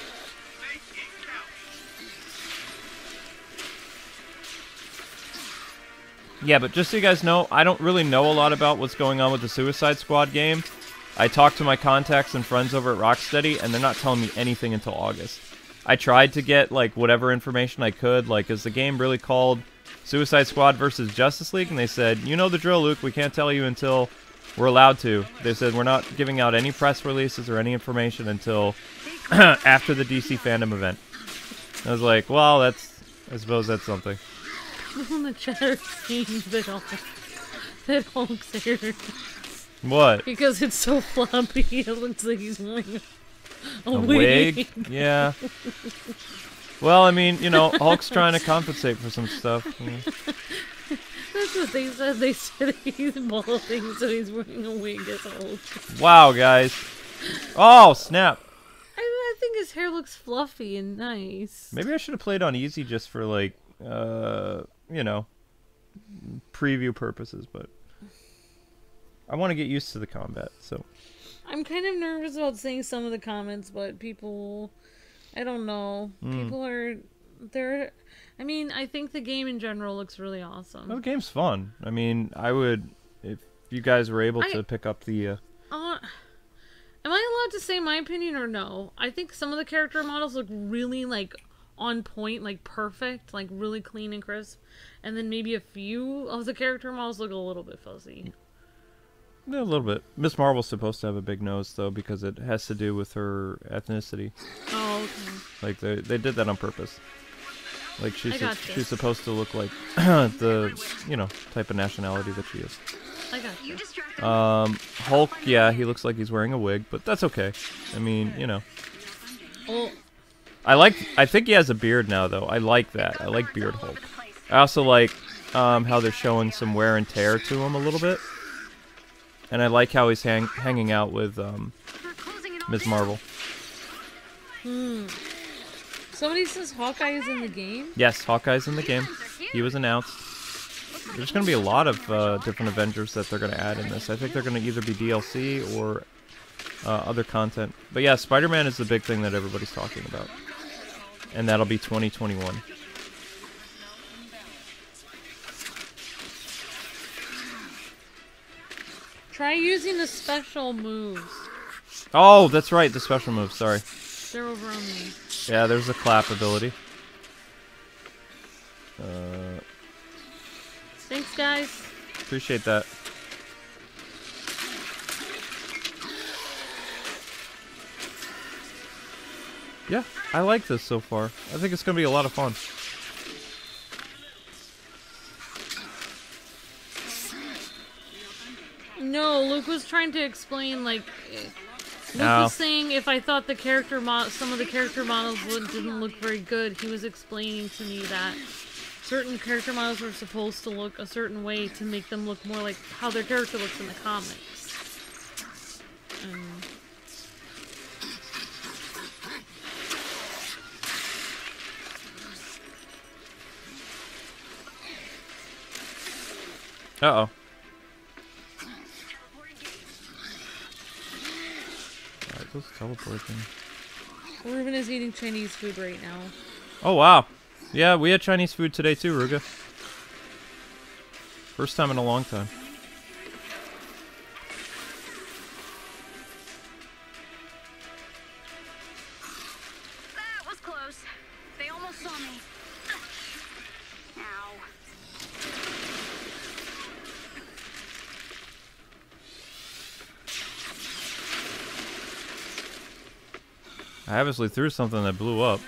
Yeah, but just so you guys know, I don't really know a lot about what's going on with the Suicide Squad game. I talked to my contacts and friends over at Rocksteady, and they're not telling me anything until August. I tried to get, like, whatever information I could, like, is the game really called Suicide Squad versus Justice League? And they said, you know the drill, Luke, we can't tell you until we're allowed to. They said, we're not giving out any press releases or any information until after the DC fandom event. I was like, well, that's... I suppose that's something. People in the chat are saying that Hulk's hair What? Because it's so floppy, it looks like he's wearing a wig. Yeah. Well, I mean, you know, Hulk's trying to compensate for some stuff. That's what they said. They said he's balding, so he's wearing a wig as Hulk. Wow, guys. Oh, snap. I think his hair looks fluffy and nice. Maybe I should have played on easy just for, like, you know, preview purposes, but I want to get used to the combat, so. I'm kind of nervous about seeing some of the comments, but people, I don't know. People are, I mean, I think the game in general looks really awesome. Well, the game's fun. I mean, I would, if you guys were able to pick up the. Am I allowed to say my opinion or no? I think some of the character models look really, like, on point, like, perfect, like, really clean and crisp. And then maybe a few of the character models look a little bit fuzzy. Yeah, a little bit. Ms. Marvel's supposed to have a big nose, though, because it has to do with her ethnicity. Oh, okay. Like, they did that on purpose. Like, she's supposed to look like the, you know, type of nationality that she is. I got you. Hulk, yeah, he looks like he's wearing a wig, but that's okay. I mean, you know. Oh. I think he has a beard now, though. I like that. I like Beard Hulk. I also like how they're showing some wear and tear to him a little bit. And I like how he's hanging out with Ms. Marvel. Somebody says Hawkeye's in the game? Yes, Hawkeye's in the game. He was announced. There's going to be a lot of different Avengers that they're going to add in this. I think they're going to either be DLC or other content. But yeah, Spider-Man is the big thing that everybody's talking about. And that'll be 2021. Try using the special moves. Oh, that's right, the special moves, sorry. They're over on me. Yeah, there's the clap ability. Thanks, guys. Appreciate that. Yeah, I like this so far. I think it's going to be a lot of fun. No, Luke was trying to explain, like, Luke was saying if I thought the character some of the character models didn't look very good, he was explaining to me that certain character models were supposed to look a certain way to make them look more like how their character looks in the comics. Uh-oh. Alright, those teleport thing. Reuben is eating Chinese food right now. Oh, wow. Yeah, we had Chinese food today too, Ruga. First time in a long time. That was close. They almost saw me. Ow. I obviously threw something that blew up.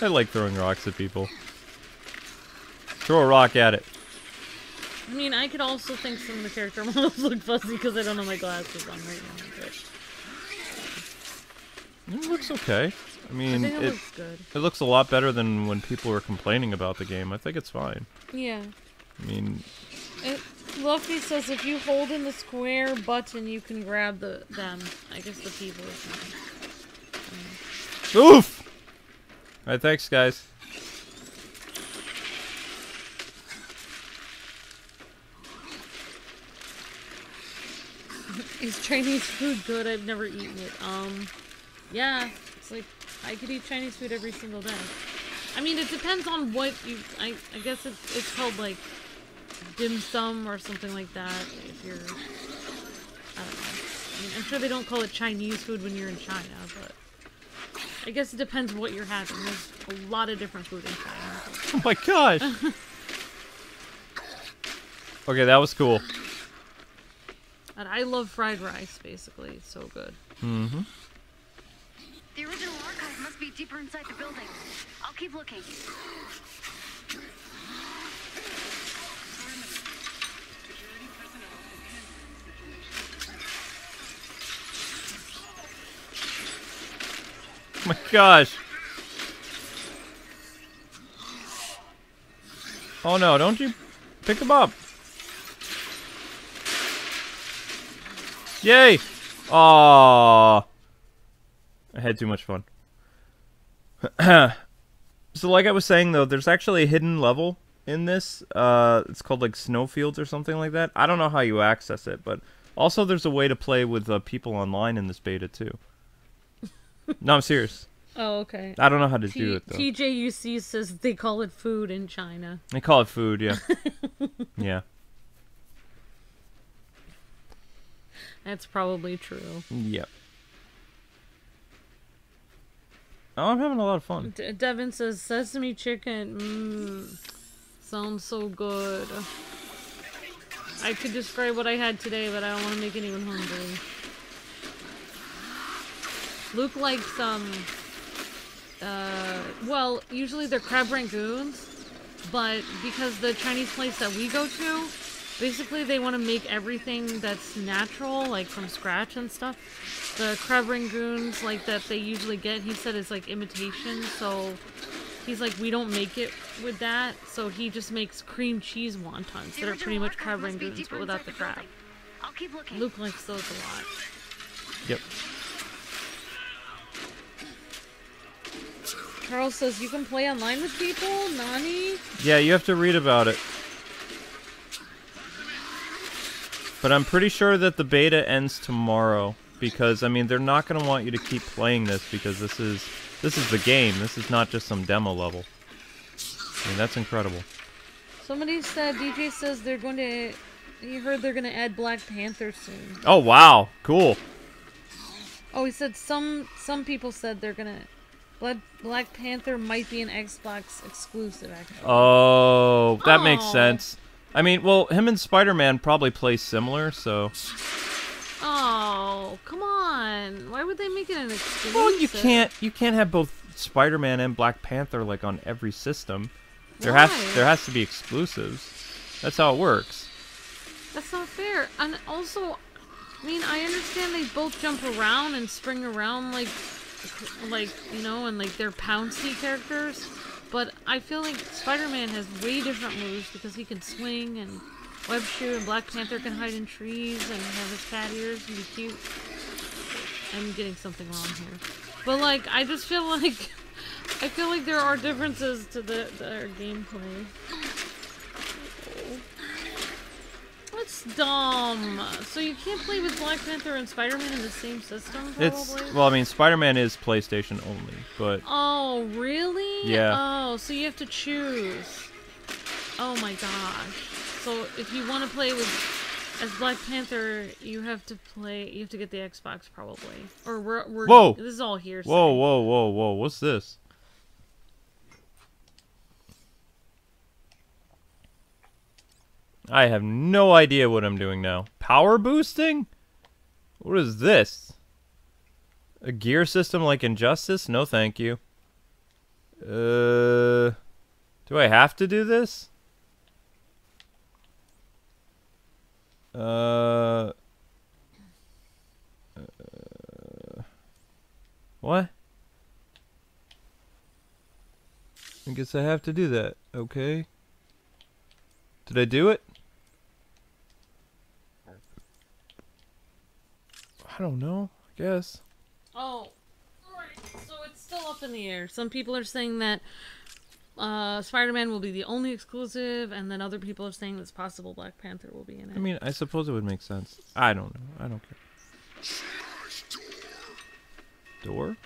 I like throwing rocks at people. Throw a rock at it. I mean, I could also think some of the character models look fuzzy because I don't have my glasses on right now. But... it looks okay. I mean, it looks good. It looks a lot better than when people were complaining about the game. I think it's fine. Yeah. I mean... Luffy says if you hold in the square button, you can grab them. I guess the people are fine. Oof! Alright, thanks, guys. Is Chinese food good? I've never eaten it. Yeah. It's like, I could eat Chinese food every single day. I mean, it depends on what you... I guess it's called, like, dim sum or something like that. If you're... I don't know. I mean, I'm sure they don't call it Chinese food when you're in China, but... I guess it depends what you're having. There's a lot of different food in China. Oh my gosh! Okay, that was cool. And I love fried rice, basically. It's so good. Mm-hmm. The original archive must be deeper inside the building. I'll keep looking. my gosh. Oh no, don't you pick him up. Yay! Aww. I had too much fun. So like I was saying though, there's actually a hidden level in this. It's called like Snowfields or something like that. I don't know how you access it, but also there's a way to play with people online in this beta too. No, I'm serious. Oh, okay. I don't know how to do it though. TJUC says they call it food in China. They call it food, yeah. Yeah. That's probably true. Yep. Oh, I'm having a lot of fun. Devin says sesame chicken. Sounds so good. I could describe what I had today, but I don't want to make anyone hungry. Luke likes well, usually they're crab rangoons, but because the Chinese place that we go to, basically they want to make everything that's natural, like from scratch and stuff. The crab rangoons, like, that they usually get, he said is like imitation, so he's like, we don't make it with that, so he just makes cream cheese wontons that are pretty much crab rangoons, but without the crab. I'll keep looking. Luke likes those a lot. Yep. Carl says you can play online with people? Nani? Yeah, you have to read about it. But I'm pretty sure that the beta ends tomorrow, because I mean they're not going to want you to keep playing this, because this is the game. This is not just some demo level. I mean, that's incredible. Somebody said, DJ says they're going to, you heard they're going to add Black Panther soon. Oh wow, cool. Oh, he said some people said they're going to Black Panther might be an Xbox exclusive, actually. Oh, that makes sense. I mean, well, him and Spider-Man probably play similar, so... Oh, come on. Why would they make it an exclusive? Well, you can't have both Spider-Man and Black Panther, like, on every system. There has to be exclusives. That's how it works. That's not fair. And also, I mean, I understand they both jump around and spring around, like, you know, and like they're pouncy characters, but I feel like Spider-Man has way different moves because he can swing and web shoot, and Black Panther can hide in trees and have his cat ears and be cute. I'm getting something wrong here, but like I just feel like there are differences to their gameplay. That's dumb. So you can't play with Black Panther and Spider-Man in the same system, probably? Well, I mean, Spider-Man is PlayStation only, but... Oh, really? Yeah. Oh, so you have to choose. Oh, my gosh. So if you want to play as Black Panther, you have to play... You have to get the Xbox, probably. Or we're whoa! This is all hearsay. Whoa, whoa, whoa, whoa. What's this? I have no idea what I'm doing now. Power boosting? What is this? A gear system like Injustice? No, thank you. Do I have to do this? What? I guess I have to do that. Okay. Did I do it? I don't know, I guess. Oh, alright, so it's still up in the air. Some people are saying that Spider-Man will be the only exclusive, and then other people are saying it's possible Black Panther will be in it. I mean, I suppose it would make sense. I don't know. I don't care. Door?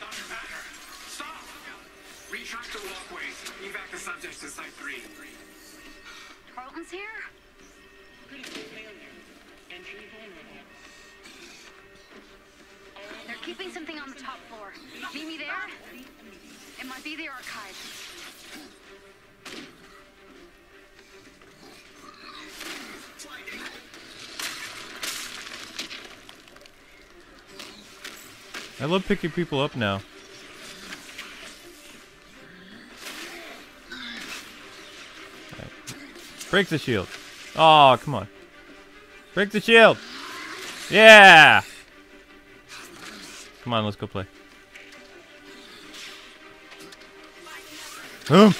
Dr. Packer, stop! Retract the walkways. Bring back the subject to Site 3. Carlton's here? Critical failure. Entry vulnerable. They're keeping something on the top floor. Meet me there? It might be the archive. I love picking people up now. Right. Break the shield. Oh, come on. Break the shield! Yeah! Come on, let's go play. Huh?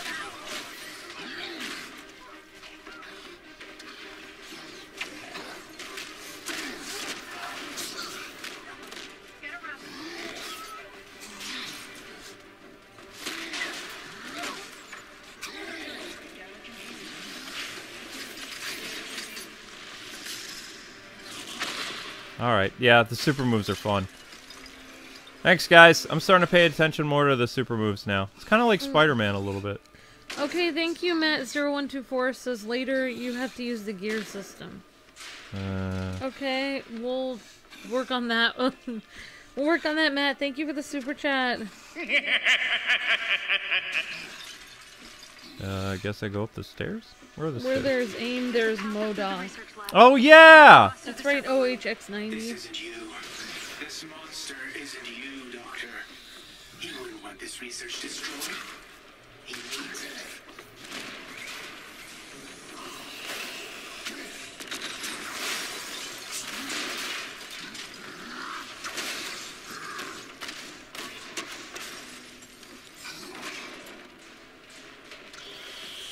Alright, yeah, the super moves are fun. Thanks, guys. I'm starting to pay attention more to the super moves now. It's kind of like Spider-Man a little bit. Okay, thank you, Matt0124 says later you have to use the gear system. Okay, we'll work on that. We'll work on that, Matt. Thank you for the super chat. I guess I go up the stairs? Where are the stairs? Where there's aim, there's MODOK. Oh, yeah! That's right, OHX90. This isn't you. This monster isn't you, Doctor. He wouldn't want this research destroyed. He needs it.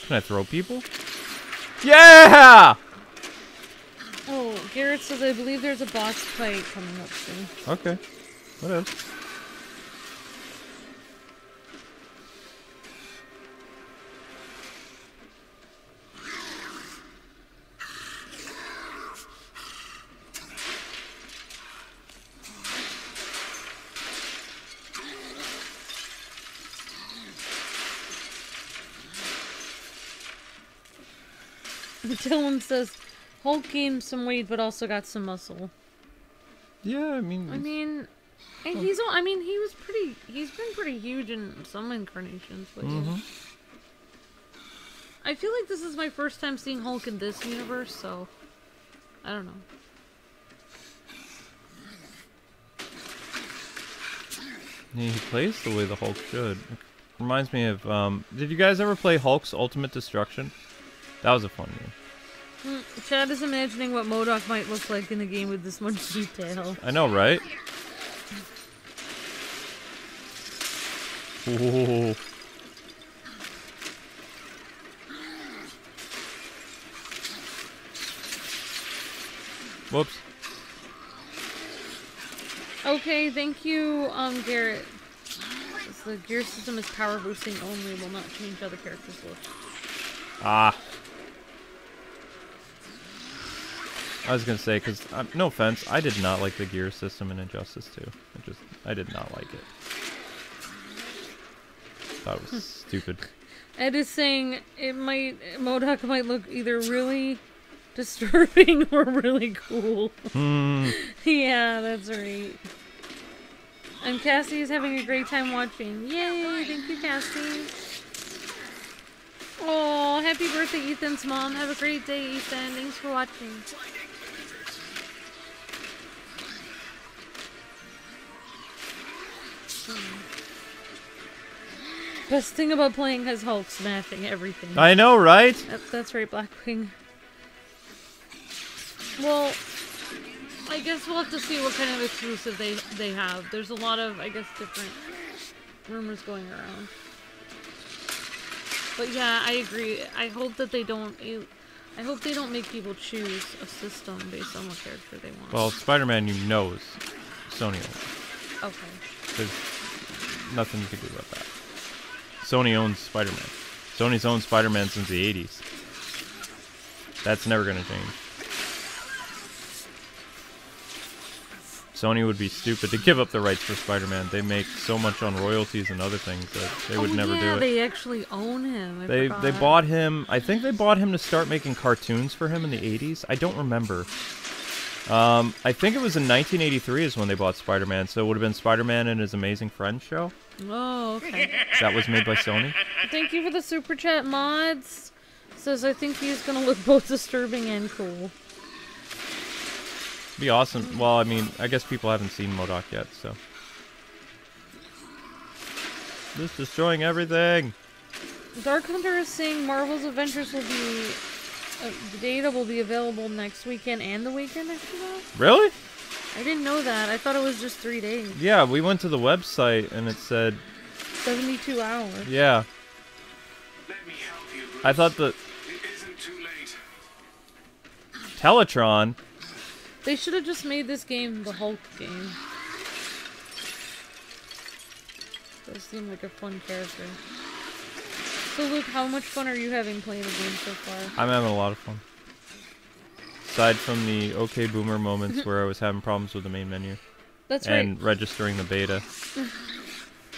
Can I throw people? Yeah! Oh, Garrett says I believe there's a boss fight coming up soon. Okay. What else? Dylan says, Hulk gained some weight, but also got some muscle. Yeah, I mean, he's been pretty huge in some incarnations. But I feel like this is my first time seeing Hulk in this universe, so I don't know. He plays the way the Hulk should. It reminds me of, did you guys ever play Hulk's Ultimate Destruction? That was a fun game. Chad is imagining what MODOK might look like in the game with this much detail. I know, right? Ooh. Whoops. Okay, thank you, Garrett. The gear system is power boosting only, will not change other characters' look. Ah. I was gonna say, because, no offense, I did not like the gear system in Injustice 2. I did not like it. That was stupid. Ed is saying MODOK might look either really disturbing or really cool. Yeah, that's right. And Cassie is having a great time watching. Yay, thank you, Cassie. Oh, happy birthday, Ethan's mom. Have a great day, Ethan. Thanks for watching. Best thing about playing as Hulk, smashing everything. I know, right? That's right, Blackwing. Well, I guess we'll have to see what kind of exclusive they have. There's a lot of, I guess, different rumors going around. But yeah, I agree. I hope they don't make people choose a system based on what character they want. Well, Spider-Man, you know, is Sony. Okay. There's nothing you can do about that. Sony owns Spider-Man. Sony's owned Spider-Man since the 80s. That's never going to change. Sony would be stupid to give up the rights for Spider-Man. They make so much on royalties and other things that they would never do it. Yeah, they actually own him. They bought him. I think they bought him to start making cartoons for him in the 80s. I don't remember. I think it was in 1983 is when they bought Spider-Man, so it would have been Spider-Man and His Amazing Friends show. Oh, okay. That was made by Sony. Thank you for the super chat, Mods. Says, I think he's going to look both disturbing and cool. Be awesome. Well, I mean, I guess people haven't seen MODOK yet, so. Just destroying everything. Dark Hunter is saying Marvel's Avengers will be... the data will be available next weekend and the weekend after that? Really? I didn't know that. I thought it was just 3 days. Yeah, we went to the website and it said... 72 hours. Yeah. I thought the... Teletraan? They should have just made this game the Hulk game. Does seem like a fun character. So Luke, how much fun are you having playing the game so far? I'm having a lot of fun. Aside from the OK Boomer moments where I was having problems with the main menu. That's right. And registering the beta.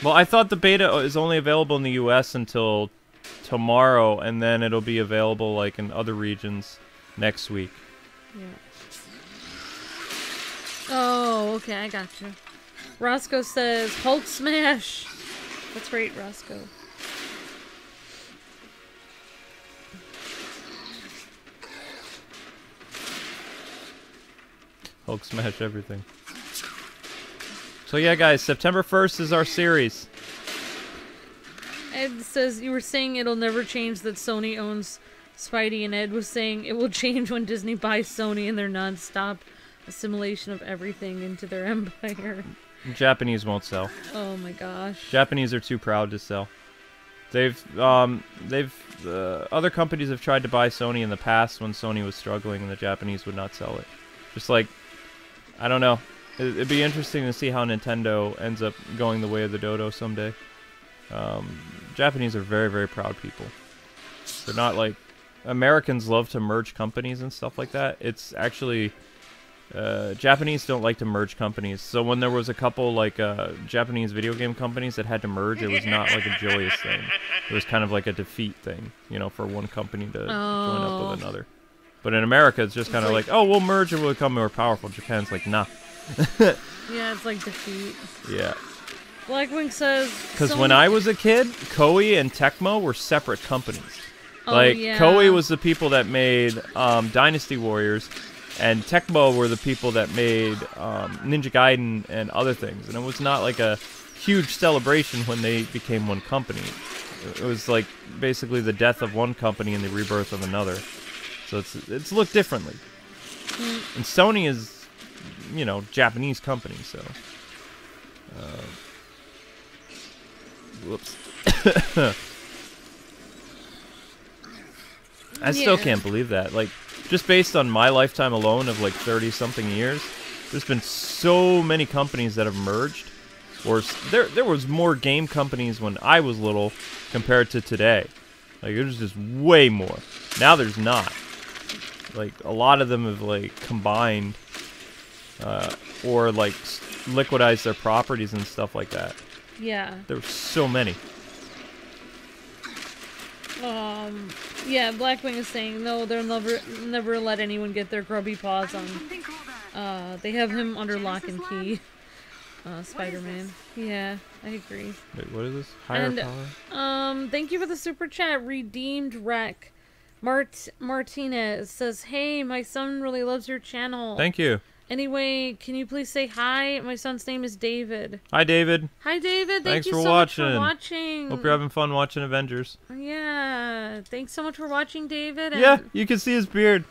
Well, I thought the beta is only available in the US until tomorrow, and then it'll be available like in other regions next week. Yeah. Oh, okay, I got you. Roscoe says, Hulk smash! That's right, Roscoe. Hulk smash everything. So yeah, guys, September 1st is our series. Ed says, you were saying it'll never change that Sony owns Spidey, and Ed was saying it will change when Disney buys Sony and their nonstop assimilation of everything into their empire. Japanese won't sell. Oh my gosh. Japanese are too proud to sell. Other companies have tried to buy Sony in the past when Sony was struggling and the Japanese would not sell it. Just like, I don't know. It'd be interesting to see how Nintendo ends up going the way of the dodo someday. Japanese are very, very proud people. They're not like... Americans love to merge companies and stuff like that. It's actually... Japanese don't like to merge companies, so when there was a couple like Japanese video game companies that had to merge, it was not like a joyous thing. It was kind of like a defeat thing, you know, for one company to join up with another. But in America, it's just kind of like, oh, we'll merge and we'll become more powerful. Japan's like, nah. Yeah, it's like defeat. Yeah. Blackwing says... Because when I was a kid, Koei and Tecmo were separate companies. Oh, like, yeah. Koei was the people that made Dynasty Warriors, and Tecmo were the people that made Ninja Gaiden and other things. And it was not like a huge celebration when they became one company. It was like basically the death of one company and the rebirth of another. So it's looked differently. And Sony is, you know, Japanese company, so... whoops. I still can't believe that. Like, just based on my lifetime alone of like 30-something years, there's been so many companies that have merged. Or there was more game companies when I was little compared to today. Like, there's just way more. Now there's not. Like, a lot of them have like combined or like liquidized their properties and stuff like that. Yeah. There were so many. Yeah, Blackwing is saying, no, they'll never let anyone get their grubby paws on. They have him under lock and key. Spider-Man. Yeah, I agree. Wait, what is this? Higher power? Thank you for the super chat, Redeemed Wreck. Martinez says, hey, my son really loves your channel. Thank you. Anyway, can you please say hi? My son's name is David. Hi, David. Hi, David. Thanks for watching. Thanks so much for watching. Hope you're having fun watching Avengers. Yeah. Thanks so much for watching, David. And yeah, you can see his beard.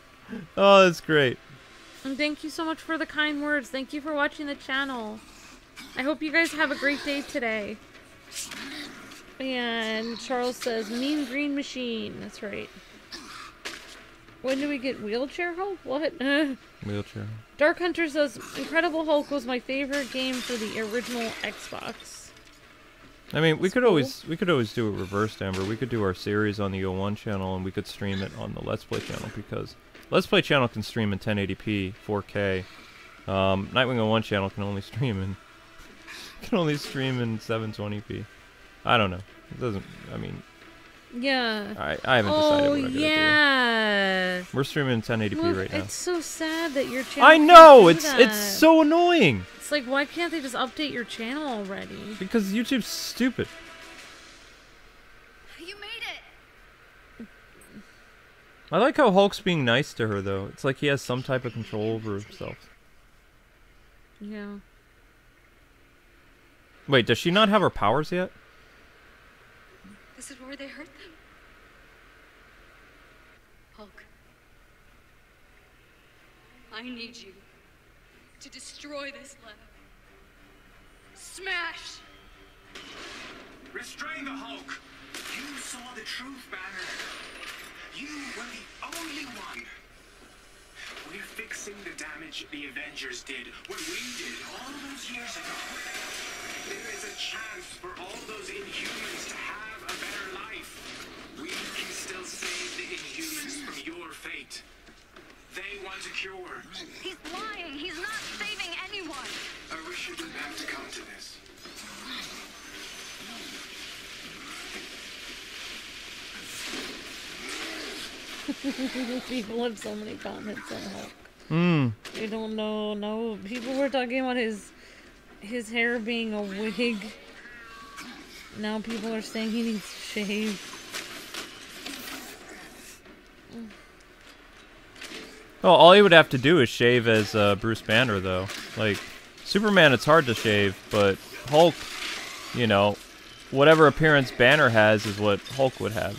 Oh, that's great. And thank you so much for the kind words. Thank you for watching the channel. I hope you guys have a great day today. And Charles says, Mean Green Machine. That's right. When do we get Wheelchair Hulk? What? Wheelchair. Dark Hunter says, Incredible Hulk was my favorite game for the original Xbox. I mean, we could always do it reversed, Amber. We could do our series on the 01 channel, and we could stream it on the Let's Play channel, because Let's Play channel can stream in 1080p, 4K. Nightwing 01 channel can only stream in 720p. I don't know. It doesn't. I mean. Yeah. I haven't decided what I'm gonna do. We're streaming 1080p right now. It's so sad that your channel. I know. It's so annoying. It's like, why can't they just update your channel already? Because YouTube's stupid. You made it. I like how Hulk's being nice to her though. It's like he has some type of control over himself. Yeah. Wait, does she not have her powers yet? Is it where they hurt them? Hulk, I need you to destroy this lab. Smash! Restrain the Hulk! Use saw the truth, Banner. You were the only one. We're fixing the damage the Avengers did, what we did all those years ago. There is a chance for all those Inhumans to have a better life. We can still save the Inhumans from your fate. They want a cure. He's lying. He's not saving anyone. I wish you didn't have to come to this. People have so many comments on Hulk. They don't know. No, people were talking about his hair being a wig. Now people are saying he needs to shave. Oh, all he would have to do is shave as Bruce Banner, though. Like, Superman, it's hard to shave, but Hulk, you know, whatever appearance Banner has is what Hulk would have.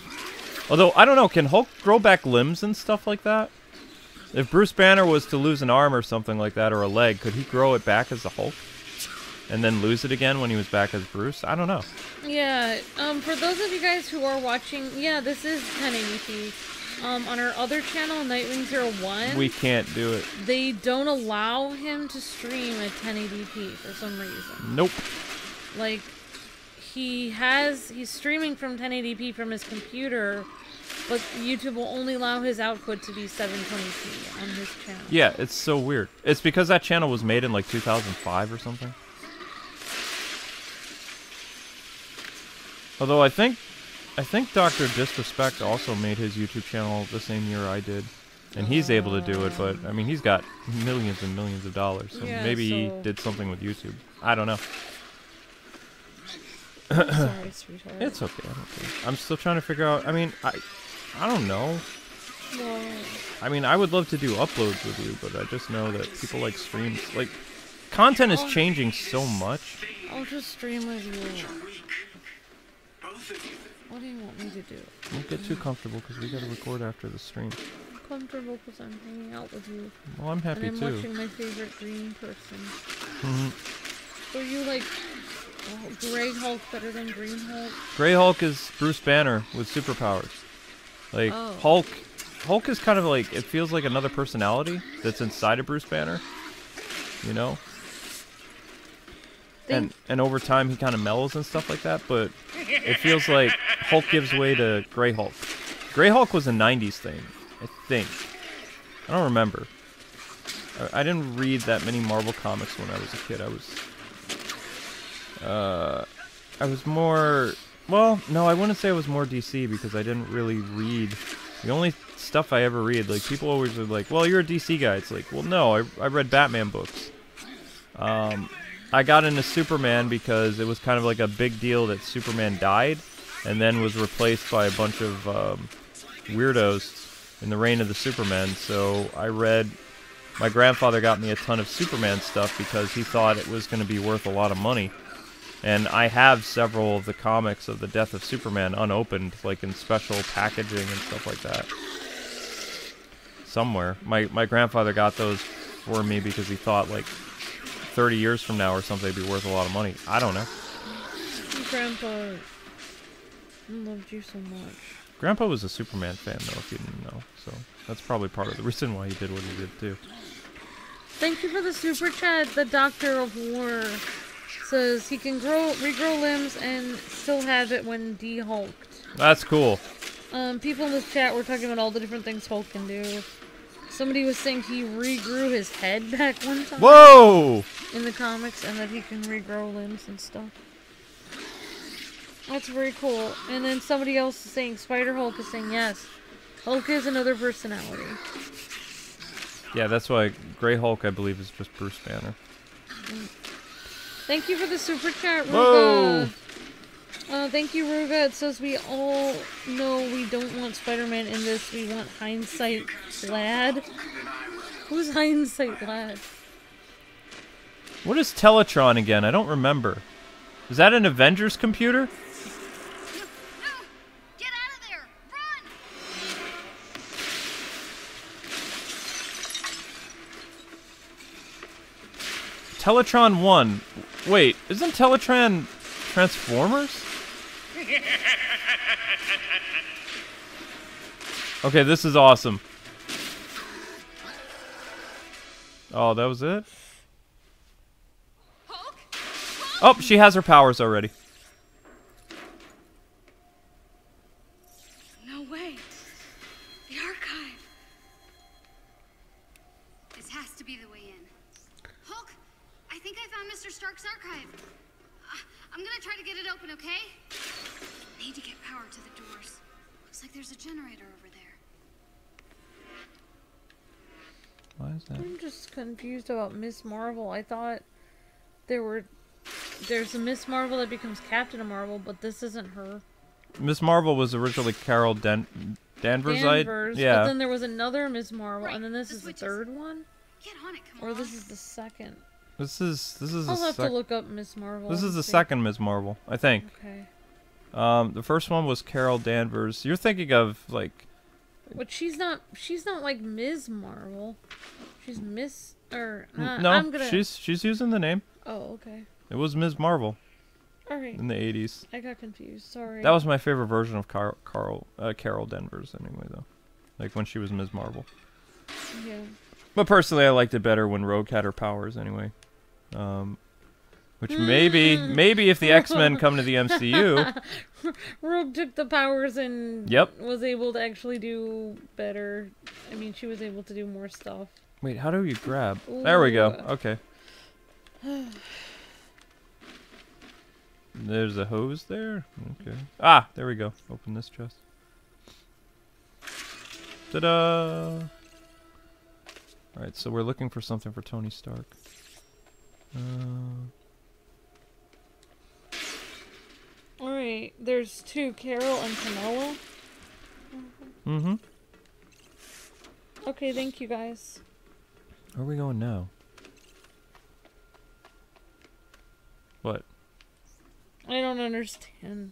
Although, I don't know, can Hulk grow back limbs and stuff like that? If Bruce Banner was to lose an arm or something like that, or a leg, could he grow it back as the Hulk? And then lose it again when he was back as Bruce? I don't know. Yeah, for those of you guys who are watching, yeah, this is 1080p. On our other channel, Nightwing01, we can't do it. They don't allow him to stream at 1080p for some reason. Nope. Like, he's streaming from 1080p from his computer, but YouTube will only allow his output to be 720p on his channel. Yeah, it's so weird. It's because that channel was made in like 2005 or something. Although I think Dr. Disrespect also made his YouTube channel the same year I did. And he's able to do it, but, I mean, he's got millions and millions of dollars. So yeah, maybe he did something with YouTube. I don't know. I'm sorry, sweetheart. It's okay, I don't care. I'm still trying to figure out, I mean, I don't know. Yeah. I mean, I would love to do uploads with you, but I just know that people like streams. Like, content is changing so much. I'll just stream with you. Both of you. What do you want me to do? Don't get too comfortable because we gotta record after the stream. Comfortable because I'm hanging out with you. Well, I'm happy too. I'm watching my favorite green person. So you like Grey Hulk better than Green Hulk? Grey Hulk is Bruce Banner with superpowers. Like Hulk is kind of like, it feels like another personality that's inside of Bruce Banner. You know. And over time he kind of mellows and stuff like that, but it feels like Hulk gives way to Grey Hulk. Grey Hulk was a 90s thing, I think. I don't remember. I didn't read that many Marvel comics when I was a kid. I was more... Well, no, I wouldn't say I was more DC because I didn't really read. The only stuff I ever read, like, people always are like, well, you're a DC guy. It's like, well, no, I read Batman books. I got into Superman because it was kind of like a big deal that Superman died and then was replaced by a bunch of weirdos in the reign of the Superman. So I read, my grandfather got me a ton of Superman stuff because he thought it was going to be worth a lot of money. And I have several of the comics of the death of Superman unopened, like in special packaging and stuff like that. Somewhere. My grandfather got those for me because he thought, like, 30 years from now or something would be worth a lot of money. I don't know. Grandpa loved you so much. Grandpa was a Superman fan, though, if you didn't know. So that's probably part of the reason why he did what he did, too. Thank you for the super chat. The Doctor of War says he can regrow limbs and still have it when de-hulked. That's cool. People in this chat were talking about all the different things Hulk can do. Somebody was saying he regrew his head back one time. Whoa! In the comics, and that he can regrow limbs and stuff. That's very cool. And then somebody else is saying Spider-Hulk is saying yes. Hulk is another personality. Yeah, that's why Grey Hulk, I believe, is just Bruce Banner. Thank you for the super chat, Ruga. Whoa! Thank you, Ruga. It says we all know we don't want Spider-Man in this. We want Hindsight Lad. Who's Hindsight Lad? What is Teletraan again? I don't remember. Is that an Avengers computer? No! Get out of there! Run! Teletraan 1. Wait, isn't Teletraan Transformers? Okay, this is awesome. Oh, that was it? Oh, she has her powers already. No way. The archive. This has to be the way in. Hulk, I think I found Mr. Stark's archive. I'm gonna try to get it open, okay? I need to get power to the doors. Looks like there's a generator over there. Why is that? I'm just confused about Ms. Marvel. I thought there were... There's a Ms. Marvel that becomes Captain Marvel, but this isn't her. Ms. Marvel was originally Carol Danvers, yeah. But then there was another Ms. Marvel, right, and then this is the third one. Get on it, come on. Or this is the second. This is. I'll have to look up Ms. Marvel. This is the second Ms. Marvel, I think. Okay. The first one was Carol Danvers. You're thinking of like. But she's not. She's not like Ms. Marvel. She's Miss or. No, I'm gonna... she's using the name. Oh, okay. It was Ms. Marvel. All right. In the 80s. I got confused. Sorry. That was my favorite version of Carol Danvers, anyway, though. Like when she was Ms. Marvel. Yeah. But personally, I liked it better when Rogue had her powers, anyway. Which maybe if the X-Men come to the MCU, Rogue took the powers and was able to actually do better. I mean, she was able to do more stuff. Wait, how do you grab? Ooh. There we go. Okay. There's a hose there? Okay. Ah, there we go. Open this chest. Ta-da! Alright, so we're looking for something for Tony Stark. Alright, there's two, Carol and Camilla. Mm-hmm. Okay, thank you guys. Where are we going now? What? I don't understand.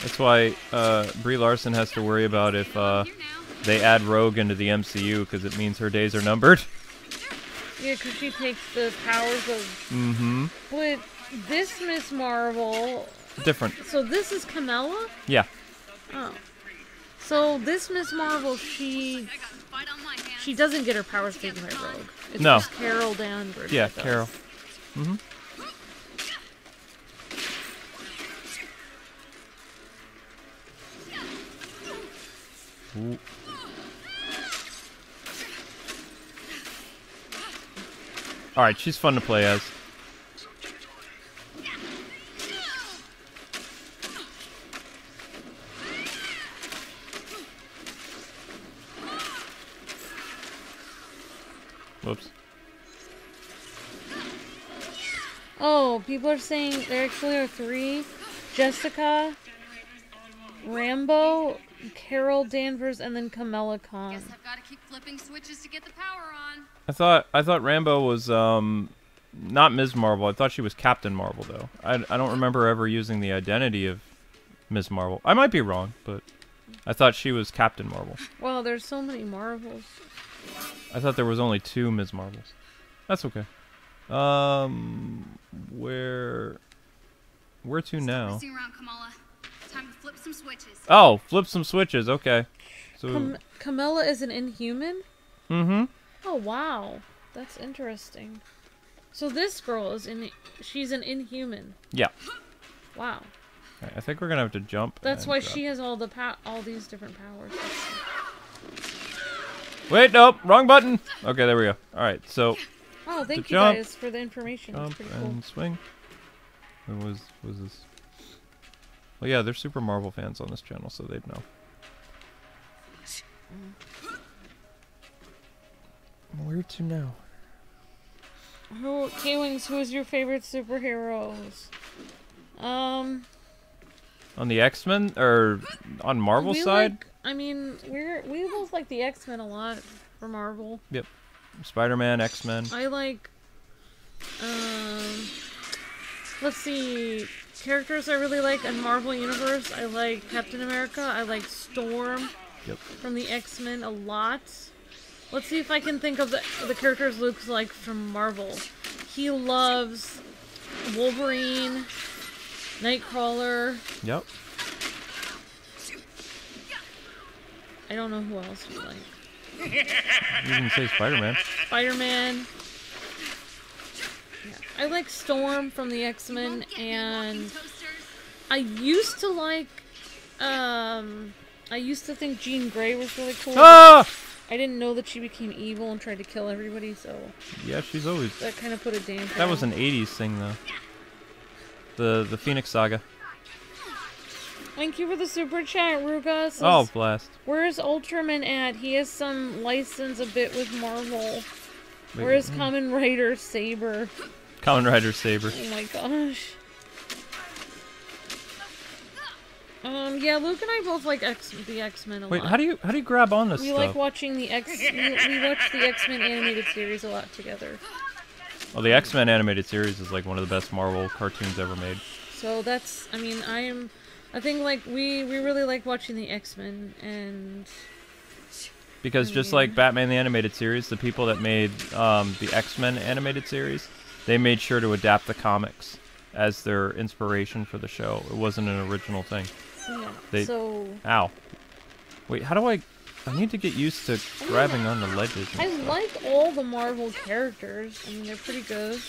That's why Brie Larson has to worry about if they add Rogue into the MCU, because it means her days are numbered. Yeah, because she takes the powers of... Mm-hmm. But this Ms. Marvel... Different. So this is Kamala? Yeah. Oh. So this Ms. Marvel, she doesn't get her powers taken by Rogue. It's just Carol Danvers. Yeah, Carol. Mm-hmm. Ooh. All right, she's fun to play as. Whoops. Oh, people are saying there actually are three: Jessica, Rambo, Carol Danvers, and then Kamala Khan. Guess I've got to keep flipping switches to get the power on. I thought Rambo was not Ms. Marvel. I thought she was Captain Marvel, though. I don't remember ever using the identity of Ms. Marvel. I might be wrong, but I thought she was Captain Marvel. Wow, there's so many Marvels. I thought there was only two Ms. Marvels. That's okay. Where to now? Flip some switches. Oh, flip some switches. Okay. So Camilla is an Inhuman? Mm-hmm. Oh, wow. That's interesting. So this girl is she's an Inhuman. Yeah. Wow. Right, I think we're going to have to jump. That's why she has all these different powers. Wait, nope. Wrong button. Okay, there we go. All right. So oh, thank you guys for the information. Jump and swing. What was this? Well, yeah, they're Super Marvel fans on this channel, so they'd know. Where to now? K-Wings, who is your favorite superheroes? On the X-Men? Or on Marvel's side? Like, I mean, we both like the X-Men a lot for Marvel. Yep. Spider-Man, X-Men. I like... let's see... Characters I really like in Marvel Universe. I like Captain America. I like Storm. Yep. From the X-Men a lot. Let's see if I can think of the characters Luke's like from Marvel. He loves Wolverine, Nightcrawler. Yep. I don't know who else you like. You can say Spider-Man. Spider-Man. Yeah. I like Storm from the X-Men, and I used to like, I used to think Jean Grey was really cool. Ah! I didn't know that she became evil and tried to kill everybody, so... Yeah, she's always... That kind of put a damper. That was an 80s thing, though. The Phoenix Saga. Thank you for the super chat, Ruga. Says, oh, blast. Where's Ultraman at? He has some license a bit with Marvel. Where's Kamen Rider Saber? Kamen Rider Saber. Oh my gosh. Yeah, Luke and I both like the X-Men a lot. Wait, how do you grab on this stuff? We like watching the we watch the X-Men animated series a lot together. Well, the X-Men animated series is like one of the best Marvel cartoons ever made. So that's, I mean, I think like we really like watching the X-Men and... Because just like Batman the Animated Series, the people that made the X-Men animated series, they made sure to adapt the comics as their inspiration for the show. It wasn't an original thing. Yeah, so... Ow. Wait, how do I... I need to get used to grabbing on the ledges. I like all the Marvel characters. I mean, they're pretty good.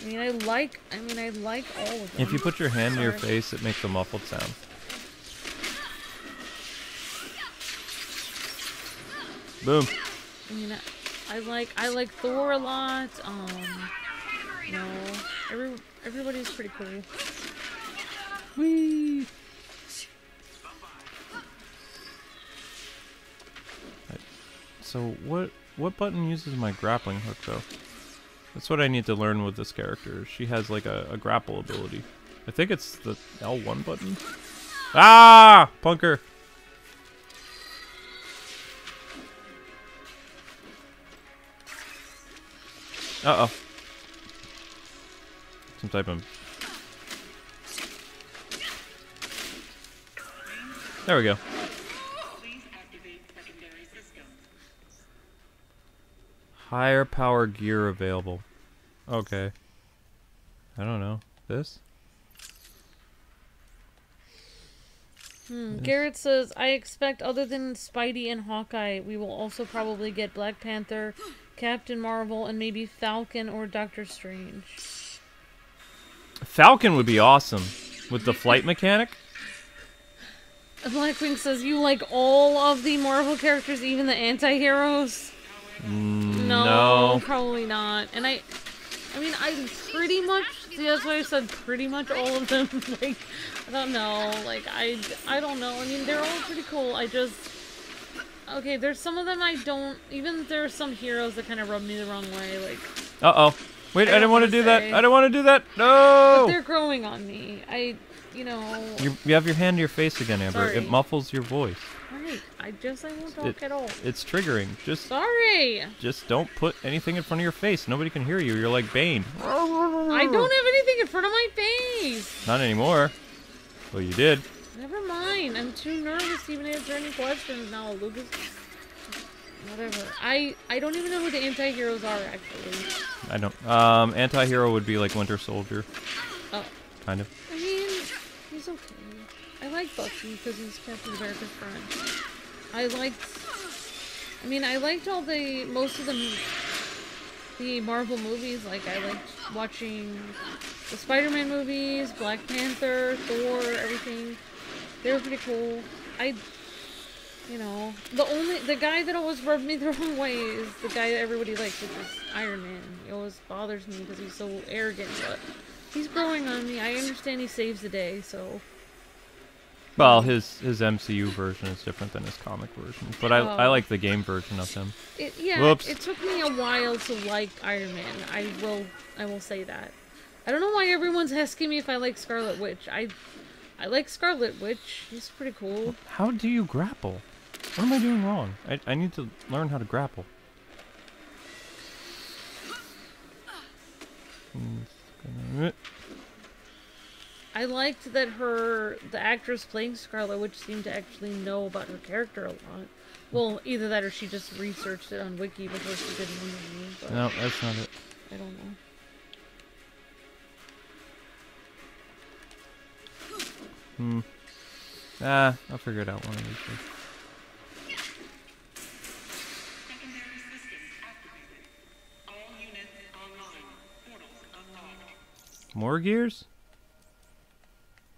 I mean, I like all of them. If you put your hand near your face, it makes a muffled sound. Boom. I mean, I like Thor a lot. You know, everybody's pretty cool. Whee! So what button uses my grappling hook though? That's what I need to learn with this character. She has like a grapple ability. I think it's the L1 button. Ah! Punker! Uh-oh. Some type of... There we go. Higher power gear available. Okay. I don't know. This? Garrett says, I expect other than Spidey and Hawkeye, we will also probably get Black Panther, Captain Marvel, and maybe Falcon or Doctor Strange. Falcon would be awesome. With the flight mechanic? Blackwing says, you like all of the Marvel characters, even the anti-heroes? No, probably not. And I mean, I pretty much, see, that's why I said pretty much all of them. Like, I don't know. Like, I don't know. I mean, they're all pretty cool. I just, okay, there's some of them I don't, even there's some heroes that kind of rub me the wrong way. Like, uh-oh. Wait, I didn't want to do that. I don't want to do that. No! But they're growing on me. You know... You have your hand to your face again, Amber. Sorry. It muffles your voice. Right. I won't talk at all. It's triggering. Just... Sorry! Just don't put anything in front of your face. Nobody can hear you. You're like Bane. I don't have anything in front of my face! Not anymore. Well, you did. Never mind. I'm too nervous to even answer any questions now, Lucas. Whatever. I don't even know who the anti-heroes are, actually. I don't... Anti-hero would be like Winter Soldier. Oh. Kind of. I mean... He's okay. I like Bucky because he's Captain America's friend. I liked all the most of the Marvel movies. Like I liked watching the Spider-Man movies, Black Panther, Thor, everything. They were pretty cool. You know, the guy that always rubbed me the wrong way is the guy that everybody likes, which is Iron Man. He always bothers me because he's so arrogant, but. He's growing on me. I understand he saves the day, so... Well, his MCU version is different than his comic version, but I like the game version of him. Yeah, it took me a while to like Iron Man. I will say that. I don't know why everyone's asking me if I like Scarlet Witch. I like Scarlet Witch. She's pretty cool. How do you grapple? What am I doing wrong? I need to learn how to grapple. I liked that the actress playing Scarlet Witch seemed to actually know about her character a lot. Well, either that or she just researched it on Wiki because she didn't want to read, but no, that's not it. I don't know. Hmm. Ah, I'll figure it out one of these days. More gears?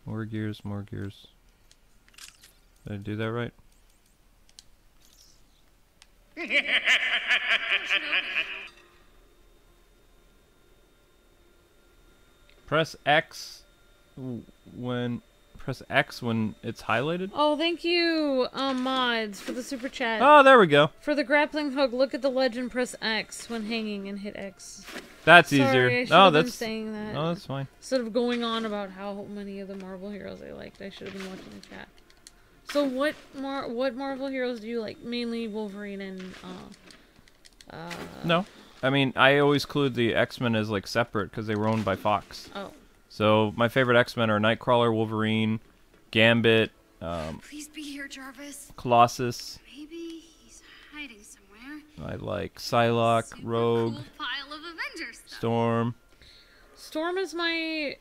More gears, more gears. Did I do that right? Press X when it's highlighted. Oh, thank you, mods, for the super chat. Oh, there we go. For the grappling hook, look at the legend. Press X when hanging and hit X. That's easier. Oh, that's saying that. Oh, that's fine. Instead of going on about how many of the Marvel heroes I liked, I should have been watching the chat. So, what Marvel heroes do you like? Mainly Wolverine and no, I mean I always clued the X-Men as like separate because they were owned by Fox. Oh. So my favorite X-Men are Nightcrawler, Wolverine, Gambit, please be here, Jarvis. Colossus. Maybe he's hiding somewhere. I like Psylocke, super Rogue, cool pile of Avengers, Storm. Storm is my.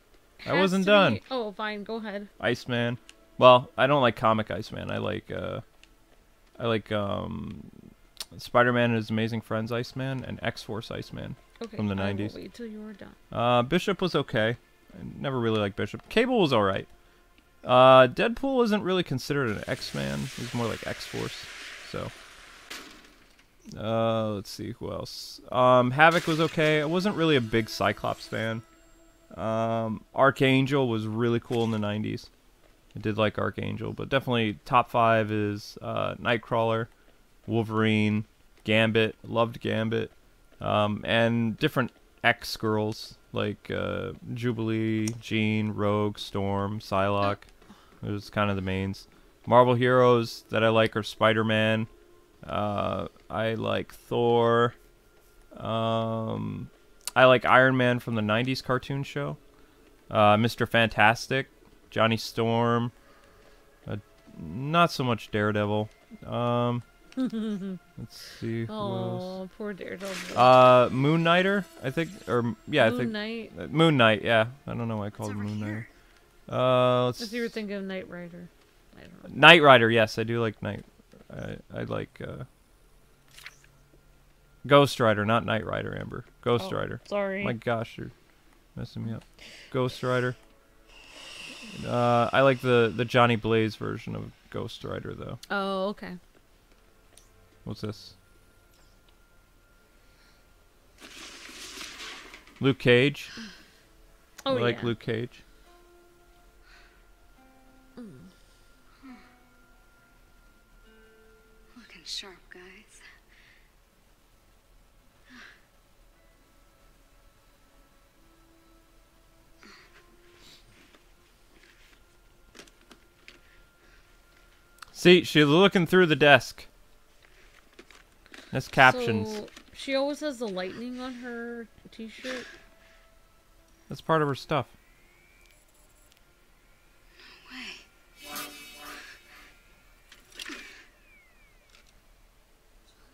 I wasn't done. Oh, fine. Go ahead. Iceman. Well, I don't like comic Iceman. I like Spider-Man and His Amazing Friends Iceman and X-Force Iceman from the 90s. Okay, wait till you were done. Bishop was okay. I never really liked Bishop. Cable was all right. Deadpool isn't really considered an X-Man. He's more like X-Force. So, let's see who else. Havoc was okay. I wasn't really a big Cyclops fan. Archangel was really cool in the 90s. I did like Archangel, but definitely top five is Nightcrawler, Wolverine, Gambit. Loved Gambit, and different X girls like Jubilee, Jean, Rogue, Storm, Psylocke. It was kind of the mains. Marvel heroes that I like are Spider-Man. I like Thor. I like Iron Man from the '90s cartoon show. Mr. Fantastic. Johnny Storm, not so much Daredevil. Let's see. Oh, poor Daredevil. Moon Knighter, I think, or yeah, Moon Knight. Yeah, I don't know why I called him Moon Knighter. Let's. You were thinking of Knight Rider. I don't know. Knight Rider, yes, I do like Knight. I like Ghost Rider, not Knight Rider. Amber, Ghost Rider. Sorry. My gosh, you're messing me up. Ghost Rider. I like the Johnny Blaze version of Ghost Rider, though. Oh, okay. What's this? Luke Cage. Oh, I like Luke Cage. Looking sharp, guys. See, she's looking through the desk. That's captions. So, she always has the lightning on her t-shirt. That's part of her stuff. No way.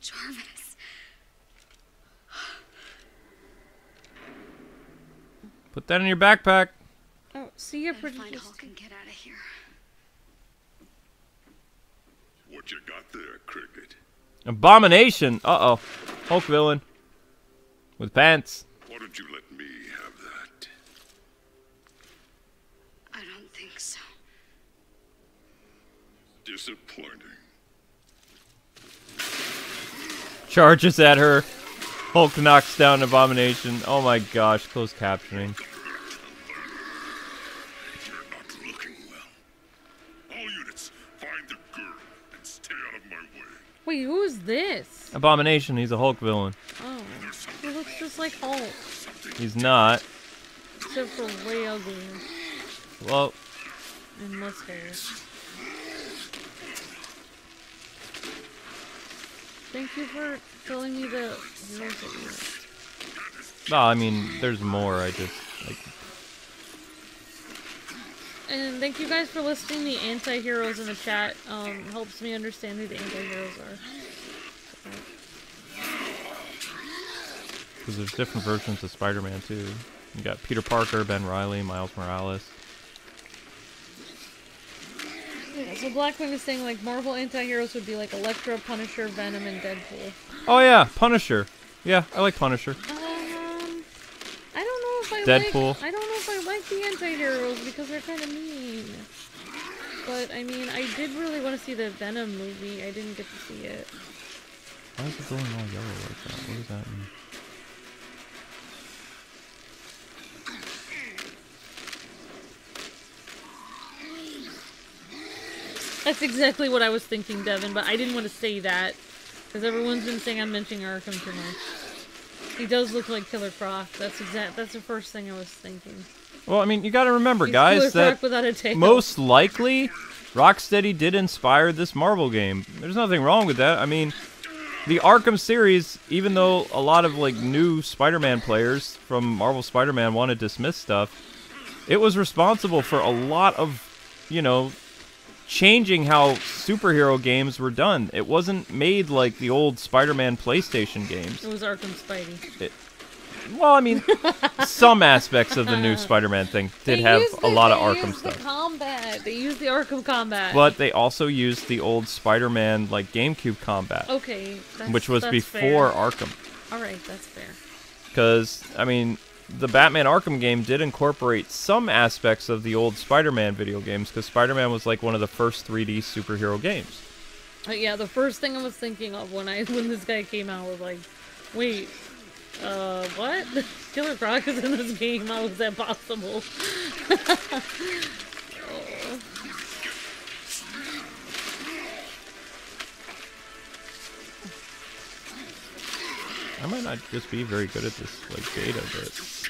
Jarvis. Put that in your backpack. Oh, see you pretty much. Can get out of here. What you got there, Cricket? Abomination. Uh-oh. Hulk villain. With pants. Why don't you let me have that? I don't think so. Disappointing. Charges at her. Hulk knocks down Abomination. Oh my gosh, closed captioning. Wait, who is this? Abomination, he's a Hulk villain. Oh, he looks just like Hulk. He's not. Except for way ugly. Well. And mustache. Thank you for telling me the heroes that you like. No, I mean, there's more, I just, like. And thank you guys for listing the anti-heroes in the chat. Helps me understand who the anti-heroes are. Because there's different versions of Spider-Man too. You got Peter Parker, Ben Reilly, Miles Morales. Yeah, so Blackwing is saying like Marvel anti-heroes would be like Elektra, Punisher, Venom, and Deadpool. Oh yeah, Punisher. Yeah, I like Punisher. I don't know if I Deadpool. I don't know if I like the anti-heroes because they're kind of mean. But I mean, I did really want to see the Venom movie. I didn't get to see it. Why is it going all yellow like that? What does that mean? That's exactly what I was thinking, Devin, but I didn't want to say that because everyone's been saying I'm mentioning Arkham too much. He does look like Killer Croc. That's the first thing I was thinking. Well, I mean, you got to remember, he's guys, that most likely Rocksteady did inspire this Marvel game. There's nothing wrong with that. I mean, the Arkham series, even though a lot of like new Spider-Man players from Marvel Spider-Man want to dismiss stuff, it was responsible for a lot of, you know, changing how superhero games were done. It wasn't made like the old Spider-Man PlayStation games. It was Arkham Spidey. Well, I mean, some aspects of the new Spider-Man thing did have a lot of Arkham stuff. They used the Arkham combat. But they also used the old Spider-Man like GameCube combat. Okay, which was before Arkham. All right, that's fair. Because, I mean, the Batman Arkham game did incorporate some aspects of the old Spider-Man video games because Spider-Man was like one of the first 3D superhero games. Yeah, the first thing I was thinking of when this guy came out was like, wait, what? Killer Croc is in this game? How is that possible? Oh. I might not just be very good at this, like, data, but...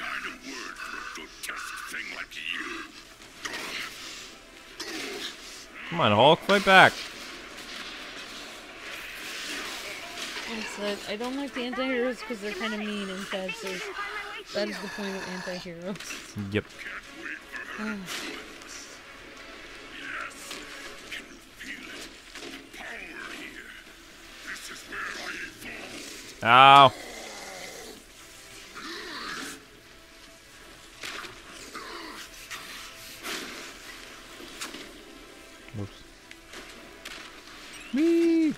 Come on, Hulk, fight back! I said, I don't like the anti-heroes because they're kind of mean, and Chad says, that is the point of anti-heroes. Yep. Oh. Ow. Whoops. Whee.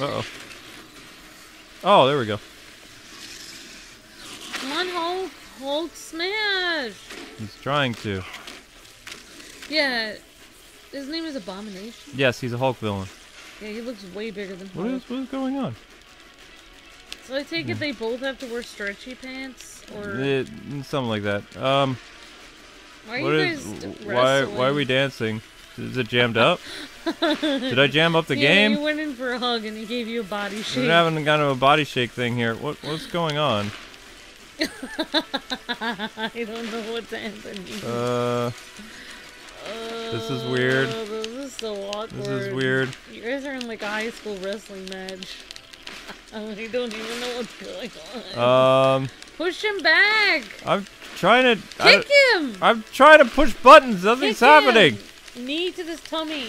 Uh-oh. Oh, there we go. Come on, Hulk. Hulk smash. He's trying to. Yeah, his name is Abomination. Yes, he's a Hulk villain. Yeah, he looks way bigger than Hulk. What is going on? So I take it they both have to wear stretchy pants, or something like that. Why are you guys wrestling? Why are we dancing? Is it jammed up? Did I jam up the game? You went in for a hug and he gave you a body shake. We're having kind of a body shake thing here. What's going on? I don't know what's happening. This is weird. This is so awkward. This is weird. You guys are in like a high school wrestling match. I don't even know what's going on. Push him back. I'm trying to kick him. I'm trying to push buttons. Nothing's happening. Knee to this tummy.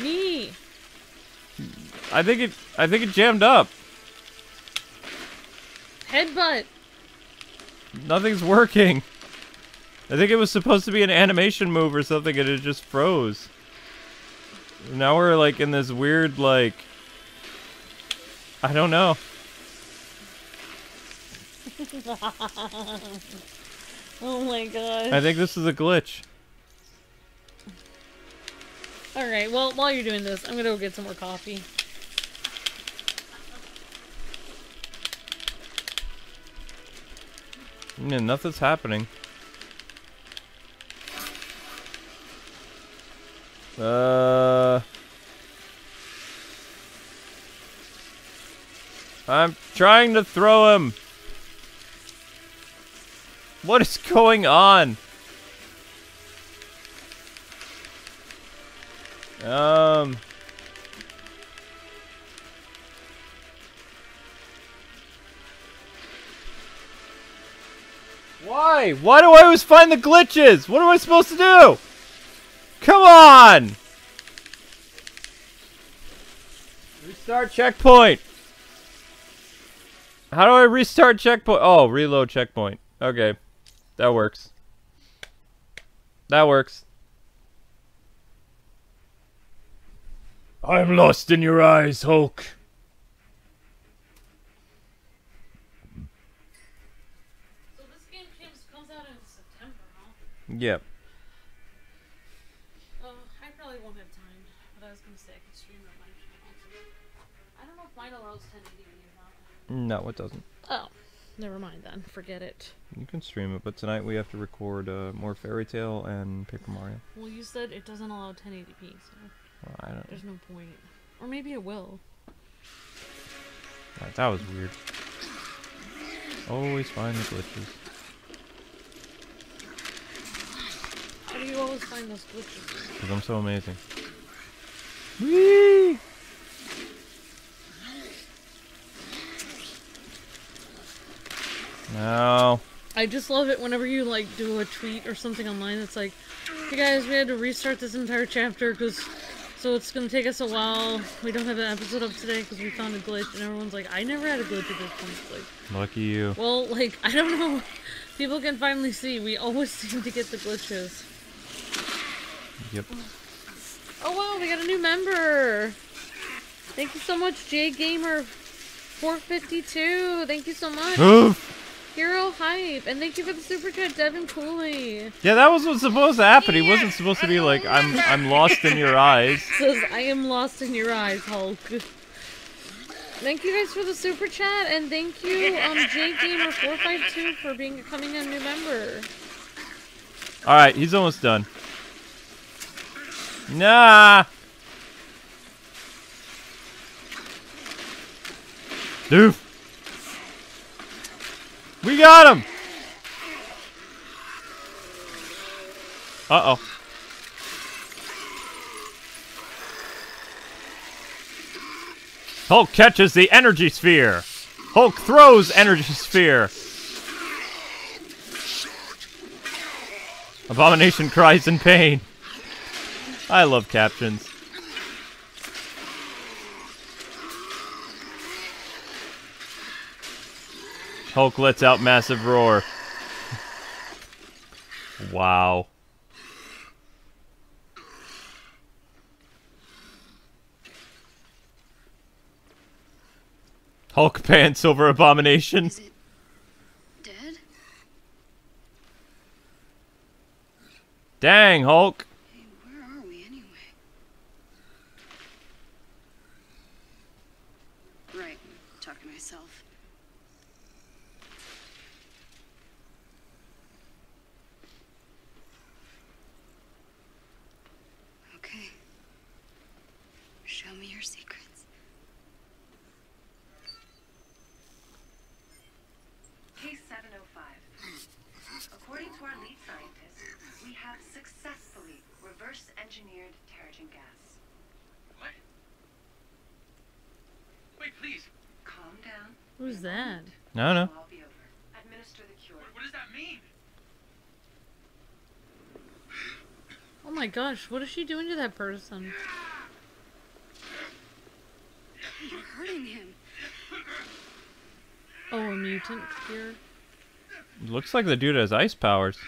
Knee. I think it jammed up. Headbutt. Nothing's working. I think it was supposed to be an animation move or something, and it just froze. Now we're like in this weird, like, I don't know. Oh my god. I think this is a glitch. Alright, well, while you're doing this, I'm gonna go get some more coffee. Yeah, nothing's happening. I'm trying to throw him. What is going on? Why? Why do I always find the glitches? What am I supposed to do? Come on! Restart checkpoint. How do I restart checkpoint? Oh, reload checkpoint. Okay. That works. That works. I'm lost in your eyes, Hulk. So this game comes out in September, huh? Yep. I probably won't have time, but I was gonna say I could stream on my channel. I don't know if mine allows 1080p or not. No, it doesn't. Oh, never mind then. Forget it. You can stream it, but tonight we have to record more Fairy Tail and Paper Mario. Well, you said it doesn't allow 1080p, so... Well, I don't... There's no point. Or maybe it will. Right, that was weird. Always find the glitches. How do you always find those glitches? Because I'm so amazing. Whee! No. I just love it whenever you like do a tweet or something online that's like, hey guys, we had to restart this entire chapter because... So it's going to take us a while. We don't have an episode up today because we found a glitch, and everyone's like, I never had a glitch at this point. Like, lucky you. Well, like, I don't know. People can finally see. We always seem to get the glitches. Yep. Oh, wow, we got a new member. Thank you so much, JGamer452. Thank you so much. Hero Hype. And thank you for the super chat, Devin Cooley. Yeah, that was what's supposed to happen. He wasn't supposed to be like, I'm lost in your eyes. Says, I am lost in your eyes, Hulk. Thank you guys for the super chat, and thank you, JGamer452 for becoming a new member. Alright, he's almost done. Nah! Doof! We got him! Uh-oh. Hulk catches the energy sphere! Hulk throws energy sphere! Abomination cries in pain. I love captions. Hulk lets out massive roar. Wow. Hulk pants over Abomination. Is it dead? Dang, Hulk. Hey, where are we anyway? Right, I'm talking to myself. Show me your secrets. Case 705. According to our lead scientist, we have successfully reverse engineered pterogen gas. What? Wait, please. Calm down. Who's that? No. I'll be over. Administer the cure. What does that mean? Oh my gosh, what is she doing to that person? You're hurting him. Oh, a mutant here. Looks like the dude has ice powers.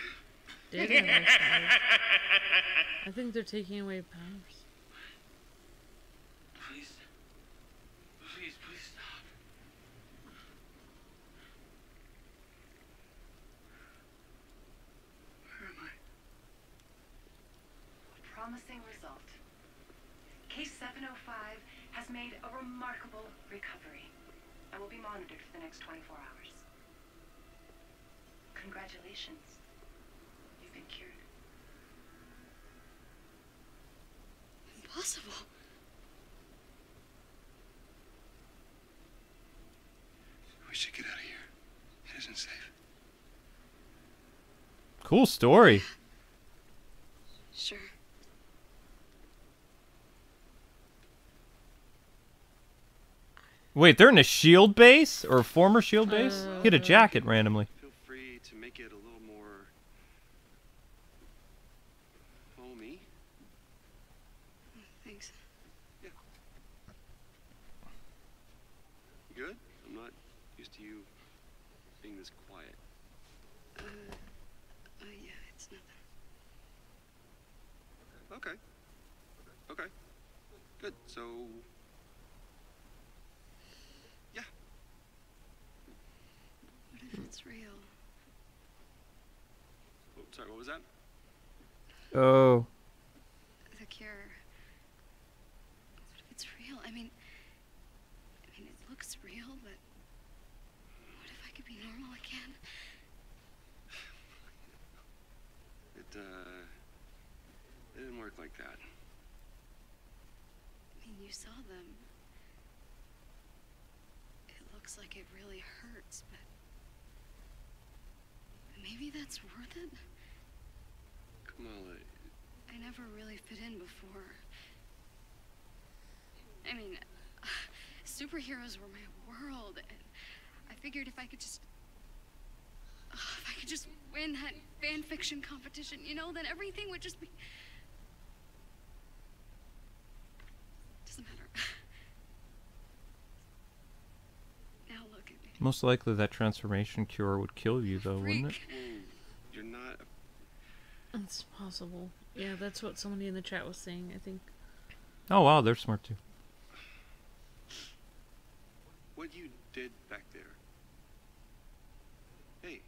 Did have ice powers. I think they're taking away powers. Please. Please, please stop. Where am I? A promising result. Case 705 has made a remarkable recovery. I will be monitored for the next 24 hours. Congratulations. You've been cured. Impossible. We should get out of here. It isn't safe. Cool story. Sure. Wait, they're in a SHIELD base? Or a former SHIELD base? Get a jacket randomly. Feel free to make it a little or homie. Thanks. Yeah. Good? I'm not used to you being this quiet. Yeah, it's nothing. Okay. Okay. Good. So, yeah. What if it's real? Oh, sorry, what was that? Oh. The cure. What if it's real? I mean, it looks real, but what if I could be normal again? It didn't work like that. I mean, you saw them. It looks like it really hurts, but maybe that's worth it? Come on. I never really fit in before. I mean, superheroes were my world, and I figured if I could just... if I could just win that fan fiction competition, you know, then everything would just be... Doesn't matter. Now look at me. Most likely that transformation cure would kill you, though, wouldn't it? You're not... It's possible. Yeah, that's what somebody in the chat was saying, I think. Oh, wow, they're smart, too. What you did back there. Hey.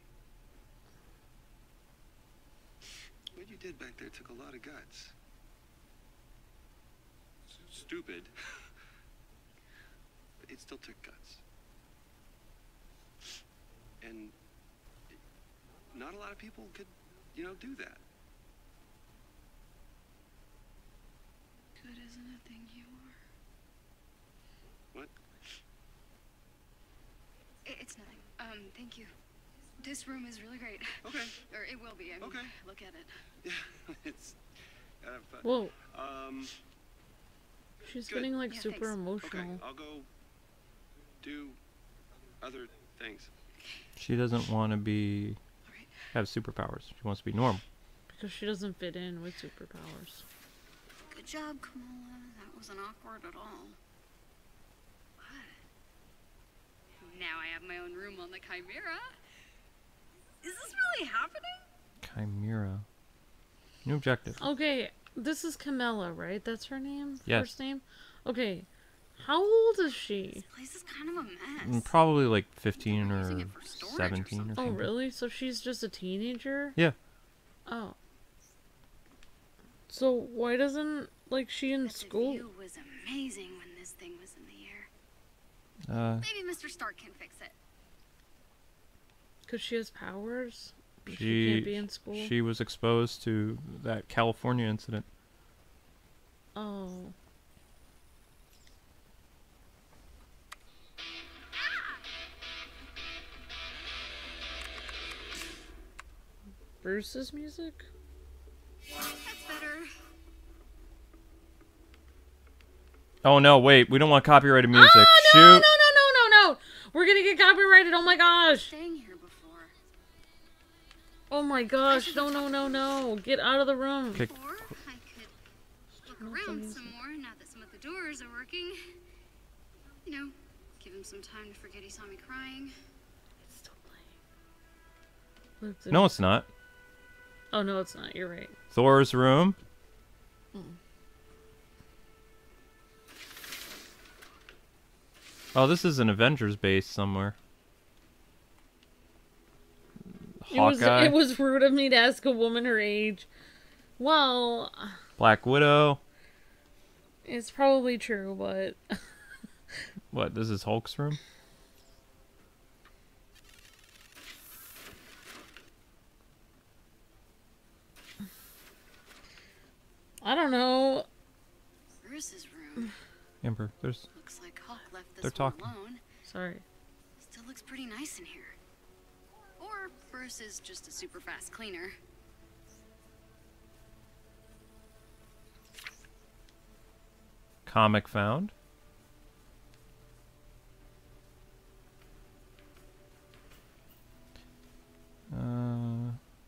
What you did back there took a lot of guts. Stupid. But it still took guts. And not a lot of people could, you know, do that. Good isn't a thing you are. What? It's nothing. Thank you. This room is really great. Okay. Or it will be. I mean, okay. Look at it. Yeah, it's kind of fun. Whoa. She's good. Getting like yeah, super emotional. Okay, I'll go do other things. She doesn't want to be have superpowers. She wants to be normal. Because she doesn't fit in with superpowers. Good job, Kamala. That wasn't awkward at all. But now I have my own room on the Chimera. Is this really happening? Chimera. New objective. Okay, this is Kamala, right? That's her name? Yes. First name? Okay. How old is she? This place is kind of a mess. Probably like 15 or 17 or something. Oh, really? So she's just a teenager? Yeah. Oh. So why doesn't like she in school? The view was amazing when this thing was in the air. Maybe Mr. Stark can fix it. Cause she has powers. She can't be in school. She was exposed to that California incident. Oh. Bruce's music? That's better. Oh no, wait, we don't want copyrighted music. Oh, no, shoot. No. We're gonna get copyrighted, oh my gosh. Oh my gosh, no. Get out of the room. Okay. Or I could look around some more now that some of the doors are working. You know, give him some time to forget he saw me crying. It's still playing. No, it's not. Oh, no, it's not. You're right. Thor's room. Mm. Oh, this is an Avengers base somewhere. Hawkeye. It was rude of me to ask a woman her age. Well... Black Widow. It's probably true, but... What, this is Hulk's room? I don't know. Bruce's room. Amber, there's... Looks like Hulk left this one alone. Sorry. Still looks pretty nice in here. Or Bruce is just a super fast cleaner. Comic found.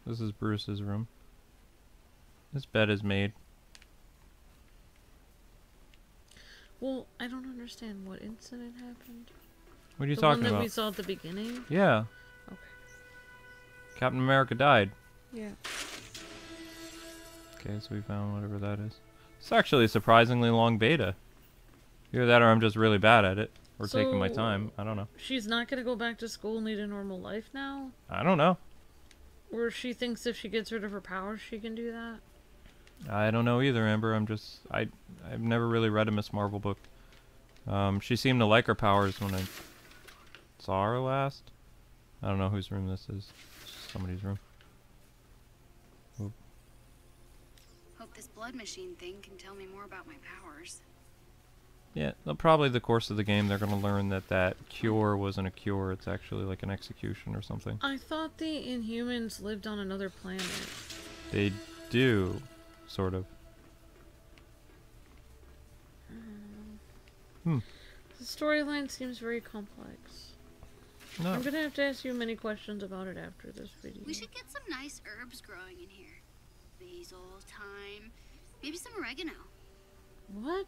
This is Bruce's room. This bed is made. Well, I don't understand what incident happened. What are you talking about? The one that we saw at the beginning? Yeah. Okay. Captain America died. Yeah. Okay, so we found whatever that is. It's actually a surprisingly long beta. Either that or I'm just really bad at it. Or so taking my time. I don't know. She's not going to go back to school and lead a normal life now? I don't know. Or she thinks if she gets rid of her powers, she can do that? I don't know either, Amber. I'm just... I've never really read a Ms. Marvel book. She seemed to like her powers when I saw her last. I don't know whose room this is. It's just somebody's room. Oop. Hope this blood machine thing can tell me more about my powers. Yeah, probably the course of the game they're going to learn that that cure wasn't a cure. It's actually like an execution or something. I thought the Inhumans lived on another planet. They do, sort of. The storyline seems very complex. No. I'm going to have to ask you many questions about it after this video. We should get some nice herbs growing in here. Basil, thyme, maybe some oregano. What?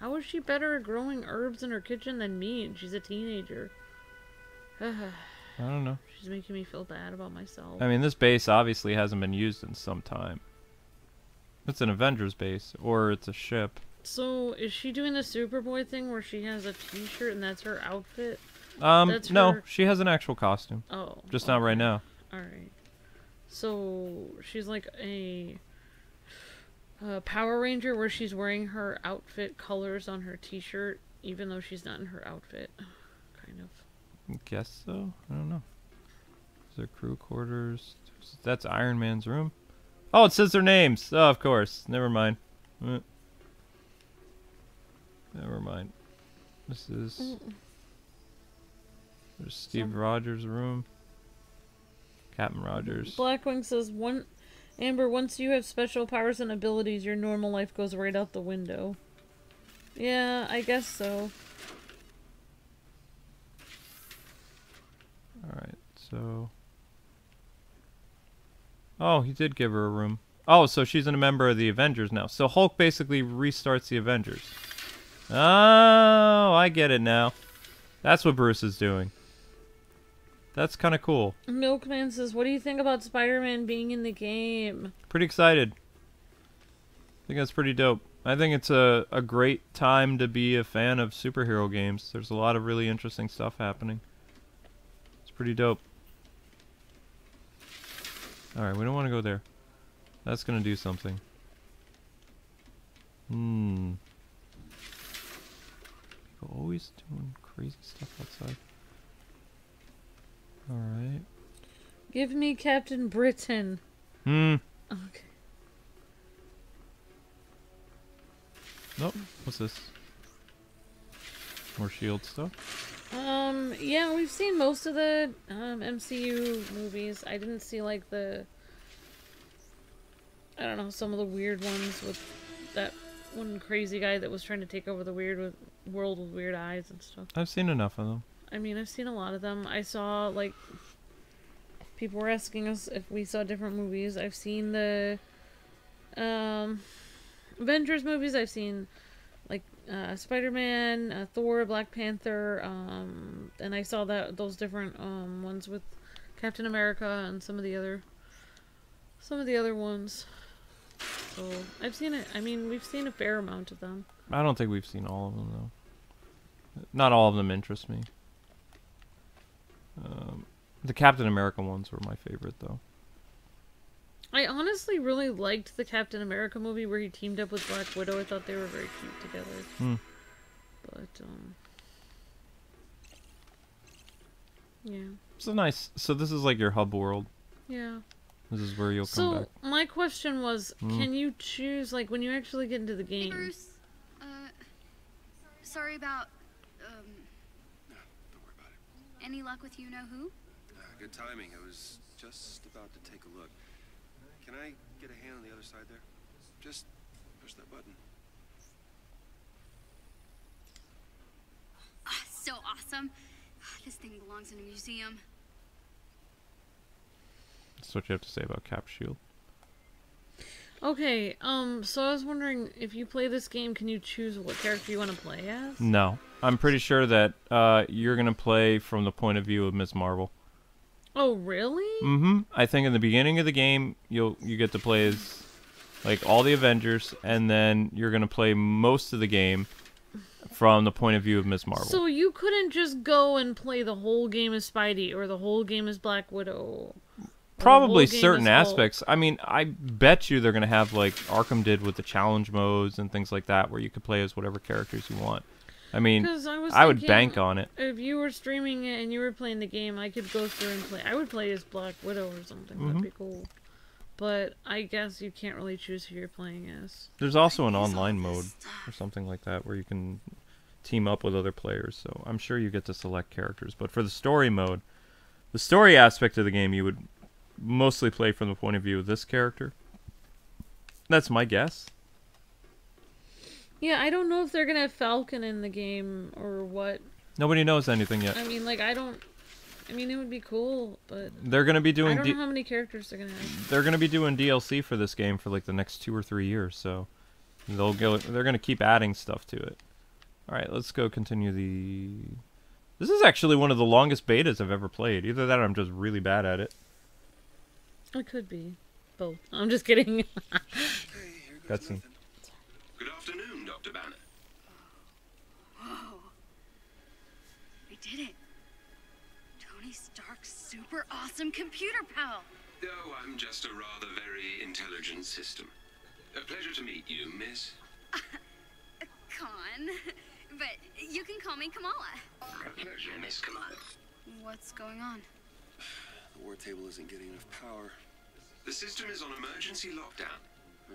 How is she better at growing herbs in her kitchen than me? And she's a teenager. I don't know. She's making me feel bad about myself. I mean, this base obviously hasn't been used in some time. It's an Avengers base, or it's a ship. So, is she doing the Superboy thing where she has a t-shirt and that's her outfit? That's no, her... she has an actual costume. Oh. Just not right now. Alright. So, she's like a Power Ranger where she's wearing her outfit colors on her t-shirt even though she's not in her outfit. Kind of. I guess so. I don't know. Is there crew quarters? That's Iron Man's room. Oh, it says their names. Oh, of course. Never mind. Never mind. This is... There's Steve Rogers' room. Captain Rogers. Blackwing says, Amber, once you have special powers and abilities, your normal life goes right out the window. Yeah, I guess so. Alright, so... Oh, he did give her a room. Oh, so she's a member of the Avengers now. So Hulk basically restarts the Avengers. Oh, I get it now. That's what Bruce is doing. That's kind of cool. Milkman says, what do you think about Spider-Man being in the game? Pretty excited. I think that's pretty dope. I think it's a great time to be a fan of superhero games. There's a lot of really interesting stuff happening. It's pretty dope. Alright, we don't want to go there. That's going to do something. People always doing crazy stuff outside. Alright. Give me Captain Britain. Okay. Nope. What's this? More SHIELD stuff? Yeah, we've seen most of the MCU movies. I didn't see, like, the... I don't know, some of the weird ones with that one crazy guy that was trying to take over the world with weird eyes and stuff. I've seen enough of them. I mean, I've seen a lot of them. I saw, like, people were asking us if we saw different movies. I've seen the Avengers movies. I've seen, like, Spider-Man, Thor, Black Panther, and I saw those different ones with Captain America and some of the other ones. So I've seen it. I mean, we've seen a fair amount of them. I don't think we've seen all of them, though. Not all of them interest me. The Captain America ones were my favorite, though. I honestly really liked the Captain America movie where he teamed up with Black Widow. I thought they were very cute together. But, yeah. It's a nice... So this is like your hub world. Yeah. This is where you'll come back. So, my question was, can you choose, like, when you actually get into the game... Hey, Bruce. Sorry about... No, don't worry about it. Any luck with you-know-who? Good timing. I was just about to take a look. Can I get a hand on the other side there? Just push that button. Oh, so awesome. This thing belongs in a museum. That's what you have to say about Cap Shield. Okay, so I was wondering, if you play this game, can you choose what character you want to play as? No. I'm pretty sure that you're going to play from the point of view of Ms. Marvel. Oh, really? Mm-hmm. I think in the beginning of the game, you get to play as, like, all the Avengers, and then you're going to play most of the game from the point of view of Ms. Marvel. So you couldn't just go and play the whole game as Spidey, or the whole game as Black Widow? Probably certain aspects. I mean, I bet you they're going to have, like Arkham did with the challenge modes and things like that, where you could play as whatever characters you want. I mean, I would bank on it. If you were streaming it and you were playing the game, I could go through and play. I would play as Black Widow or something. Mm-hmm. That'd be cool. But I guess you can't really choose who you're playing as. There's also an online mode or something like that where you can team up with other players. So I'm sure you get to select characters. But for the story mode, the story aspect of the game, you would mostly play from the point of view of this character. That's my guess. Yeah, I don't know if they're gonna have Falcon in the game or what. Nobody knows anything yet. I mean, like, it would be cool, but they're gonna be doing. I don't know how many characters they're gonna have. They're gonna be doing DLC for this game for like the next 2 or 3 years, so they're gonna keep adding stuff to it. All right, let's go continue the. This is actually one of the longest betas I've ever played. Either that, or I'm just really bad at it. It could be both. I'm just kidding. Hey, Gutsy. Good afternoon, Dr. Banner. Whoa. We did it. Tony Stark's super awesome computer pal. Oh, I'm just a rather very intelligent system. A pleasure to meet you, miss. Con. But you can call me Kamala. A pleasure, Miss Kamala. What's going on? The war table isn't getting enough power. The system is on emergency lockdown. Huh.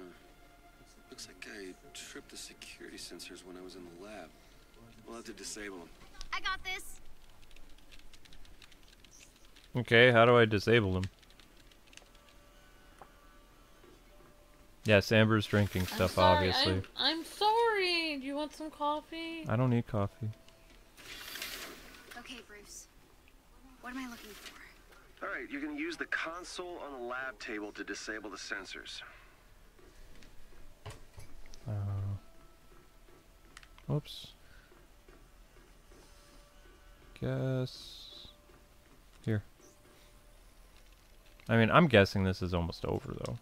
Looks like I tripped the security sensors when I was in the lab. We'll have to disable them. I got this. Okay, how do I disable them? Yes, Amber's drinking stuff, obviously. I'm sorry. Do you want some coffee? I don't need coffee. Okay, Bruce. What am I looking for? All right, you're going to use the console on the lab table to disable the sensors. Oops. Guess. Here. I mean, I'm guessing this is almost over, though.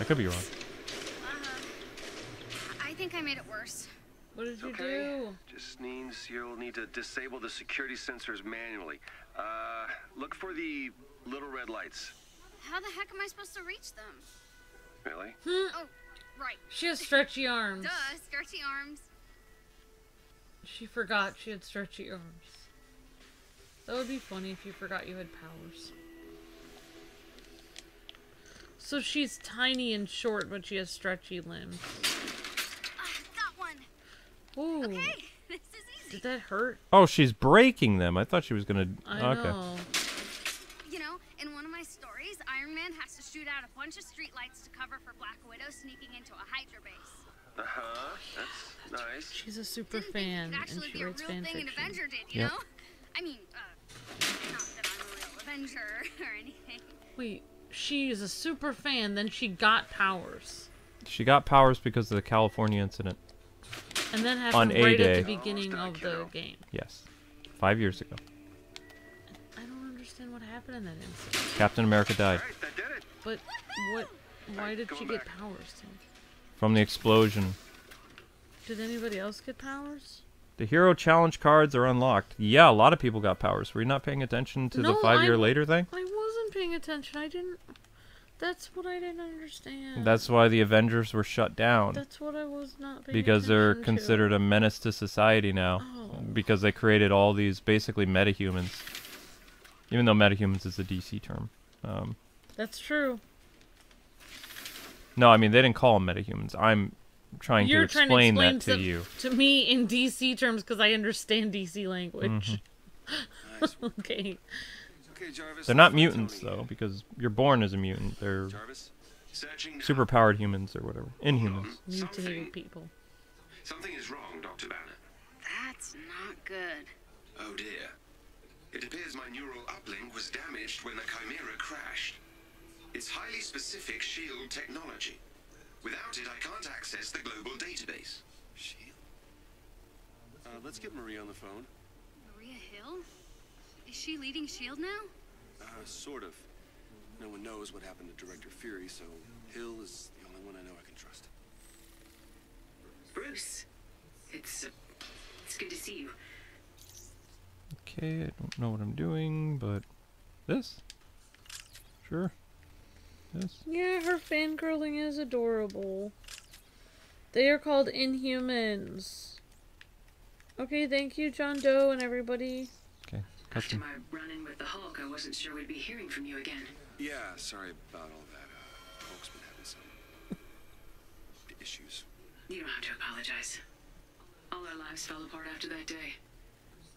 I could be wrong. I think I made it worse. What did you do? Just means you'll need to disable the security sensors manually. Look for the little red lights. How the heck am I supposed to reach them? Really? Hmm. Oh, right. She has stretchy arms. Duh, stretchy arms. She forgot she had stretchy arms. That would be funny if you forgot you had powers. So she's tiny and short, but she has stretchy limbs. Got one. Ooh. Okay. Did that hurt? Oh, she's breaking them. I thought she was gonna. I know. You know, in one of my stories, Iron Man has to shoot out a bunch of streetlights to cover for Black Widow sneaking into a Hydra base. Uh huh. That's nice. She's a super fan. Didn't think it could actually be a real thing an Avenger did, you know? I mean, not that I'm a real Avenger or anything. Wait, she is a super fan. Then she got powers. She got powers because of the California incident. And then happened right at the beginning of the game. Yes. 5 years ago. I don't understand what happened in that incident. Captain America died. Right, that did it. But what? Why did she get powers then? From the explosion. Did anybody else get powers? The hero challenge cards are unlocked. Yeah, a lot of people got powers. Were you not paying attention to the 5 year later thing? I wasn't paying attention. I didn't. That's what I didn't understand. That's why the Avengers were shut down. That's what I was not paying attention to. Because they're considered a menace to society now. Oh. Because they created all these basically metahumans. Even though metahumans is a DC term. That's true. No, I mean, they didn't call them metahumans. I'm trying to explain that to you. To me in DC terms because I understand DC language. Mm-hmm. Okay. Okay, Jarvis, they're not mutants, though, because you're born as a mutant. They're superpowered humans or whatever. Inhumans. Mutated people. Something is wrong, Dr. Banner. That's not good. Oh, dear. It appears my neural uplink was damaged when the Chimera crashed. It's highly specific SHIELD technology. Without it, I can't access the global database. SHIELD? Let's get Maria on the phone. Maria Hill? Is she leading SHIELD now? Sort of. No one knows what happened to Director Fury, so Hill is the only one I know I can trust. Bruce, it's good to see you. Okay, I don't know what I'm doing, but this? Sure. This? Yeah, her fangirling is adorable. They are called Inhumans. Okay, thank you, John Doe and everybody. Okay. After my run-in with the Hulk, I wasn't sure we'd be hearing from you again. Yeah, sorry about all that. Hulk's been having some issues. You don't have to apologize. All our lives fell apart after that day.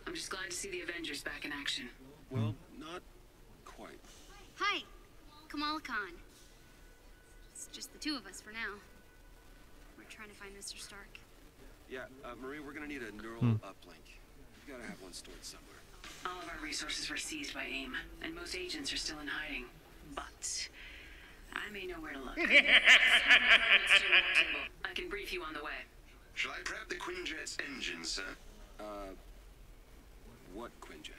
I'm just glad to see the Avengers back in action. Well, not quite. Hi, Kamala Khan. It's just the two of us for now. We're trying to find Mr. Stark. Yeah, Marie, we're gonna need a neural uplink. We've gotta have one stored somewhere. All of our resources were seized by AIM, and most agents are still in hiding. But I may know where to look. I can brief you on the way. Shall I prep the Quinjet's engine, sir? What Quinjet?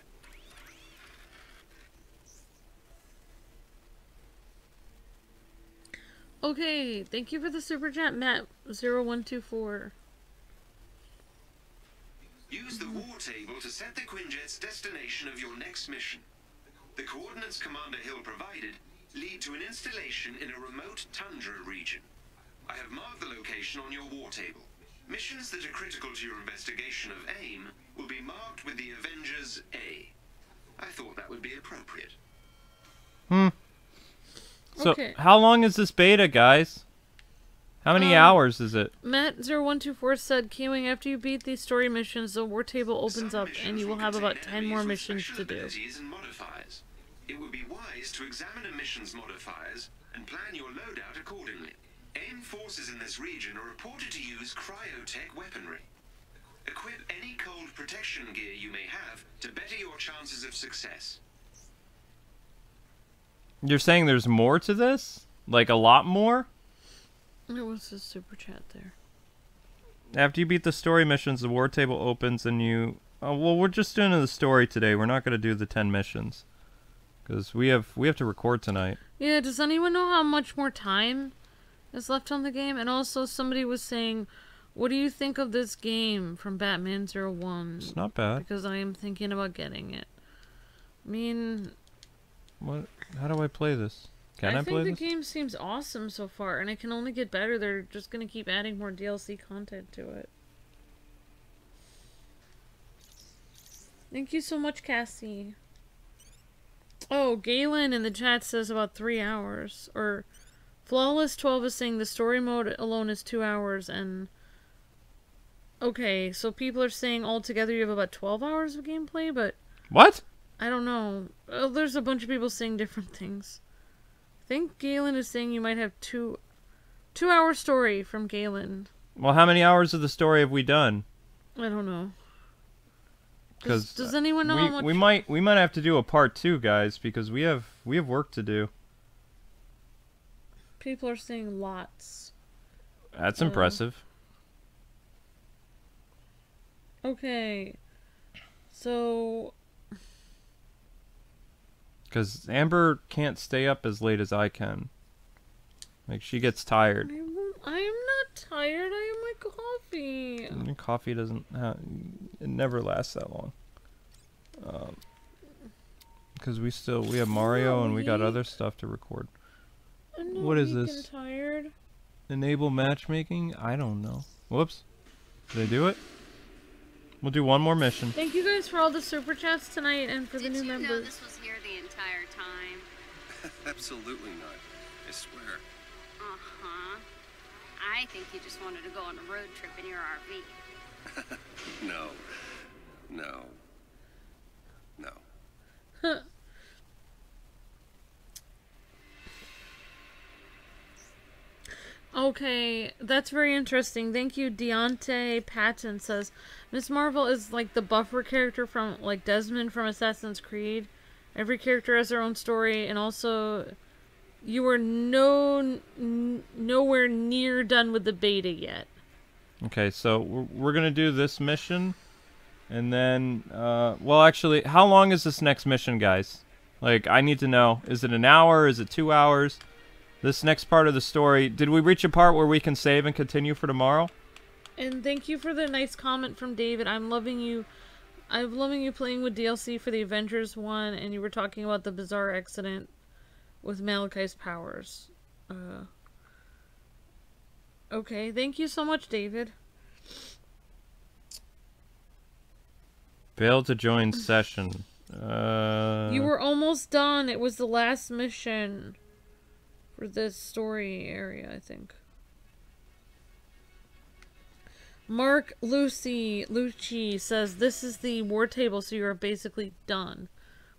Okay, thank you for the super chat, Matt0124. Use the war table to set the Quinjet's destination of your next mission. The coordinates Commander Hill provided lead to an installation in a remote tundra region. I have marked the location on your war table. Missions that are critical to your investigation of AIM will be marked with the Avengers A. I thought that would be appropriate. So, okay. How long is this beta, guys? How many hours is it? Matt0124 said, queuing after you beat these story missions, the war table opens up and you will have about 10 more missions to do. It would be wise to examine a mission's modifiers and plan your loadout accordingly. AIM forces in this region are reported to use cryotech weaponry. Equip any cold protection gear you may have to better your chances of success. You're saying there's more to this? Like a lot more? There was a super chat there. After you beat the story missions, the war table opens and you... Oh, well, we're just doing the story today. We're not going to do the 10 missions. Because we have to record tonight. Yeah, does anyone know how much more time is left on the game? And also somebody was saying, what do you think of this game from Batman01? It's not bad. Because I am thinking about getting it. I mean... What? How do I play this? I think the game seems awesome so far, and it can only get better. They're just going to keep adding more DLC content to it. Thank you so much, Cassie. Oh, Galen in the chat says about 3 hours. Or Flawless12 is saying the story mode alone is 2 hours, and... Okay, so people are saying altogether you have about 12 hours of gameplay, but... What? I don't know. Oh, there's a bunch of people saying different things. I think Galen is saying you might have two-hour story from Galen. Well, how many hours of the story have we done? I don't know. Because does anyone know how much? We might have to do a part two, guys, because we have work to do. People are saying lots. That's impressive. Okay, so. Because Amber can't stay up as late as I can. Like, she gets tired. I am not tired. I have my coffee. And your coffee doesn't... It never lasts that long. Because we have Mario and we got other stuff to record. What is this? Tired. Enable matchmaking? I don't know. Whoops. Did I do it? We'll do one more mission. Thank you guys for all the super chats tonight and for the new members. Did you know this was here the entire time? Absolutely not. I swear. Uh-huh. I think you just wanted to go on a road trip in your RV. No. No. No. Huh. Okay, that's very interesting. Thank you. Deontay Patton says, Ms. Marvel is like the buffer character from, like, Desmond from Assassin's Creed. Every character has their own story, and also, you are nowhere near done with the beta yet. Okay, so we're going to do this mission, and then, well, actually, how long is this next mission, guys? Like, I need to know. Is it an hour? Is it 2 hours? This next part of the story, did we reach a part where we can save and continue for tomorrow? And thank you for the nice comment from David. I'm loving you playing with DLC for the Avengers 1, and you were talking about the bizarre accident with Malachi's powers. Okay, thank you so much, David. Failed to join session. You were almost done. It was the last mission. For this story area, I think. Mark Lucci says, this is the war table, so you're basically done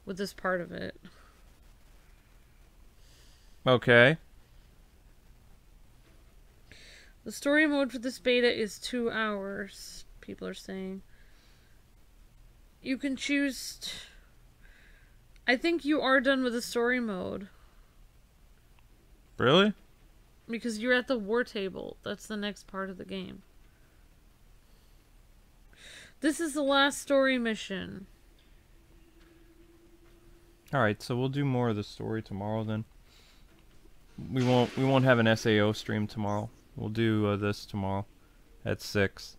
with this part of it. Okay. The story mode for this beta is 2 hours, people are saying. You can choose... I think you are done with the story mode. Really? Because you're at the war table. That's the next part of the game. This is the last story mission. Alright, so we'll do more of the story tomorrow then. We won't have an SAO stream tomorrow. We'll do this tomorrow at 6.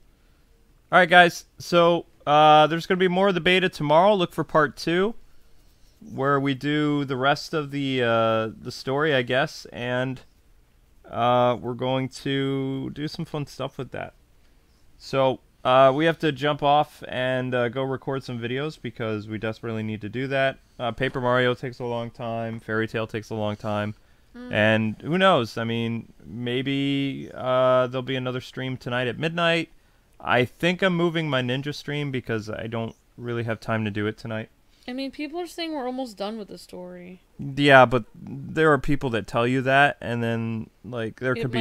Alright guys, so there's going to be more of the beta tomorrow. Look for part 2. Where we do the rest of the story, I guess, and we're going to do some fun stuff with that. So we have to jump off and go record some videos because we desperately need to do that. Paper Mario takes a long time, Fairy Tail takes a long time, and who knows? I mean, maybe there'll be another stream tonight at midnight. I think I'm moving my ninja stream because I don't really have time to do it tonight. I mean, people are saying we're almost done with the story. Yeah, but there are people that tell you that, and then like there could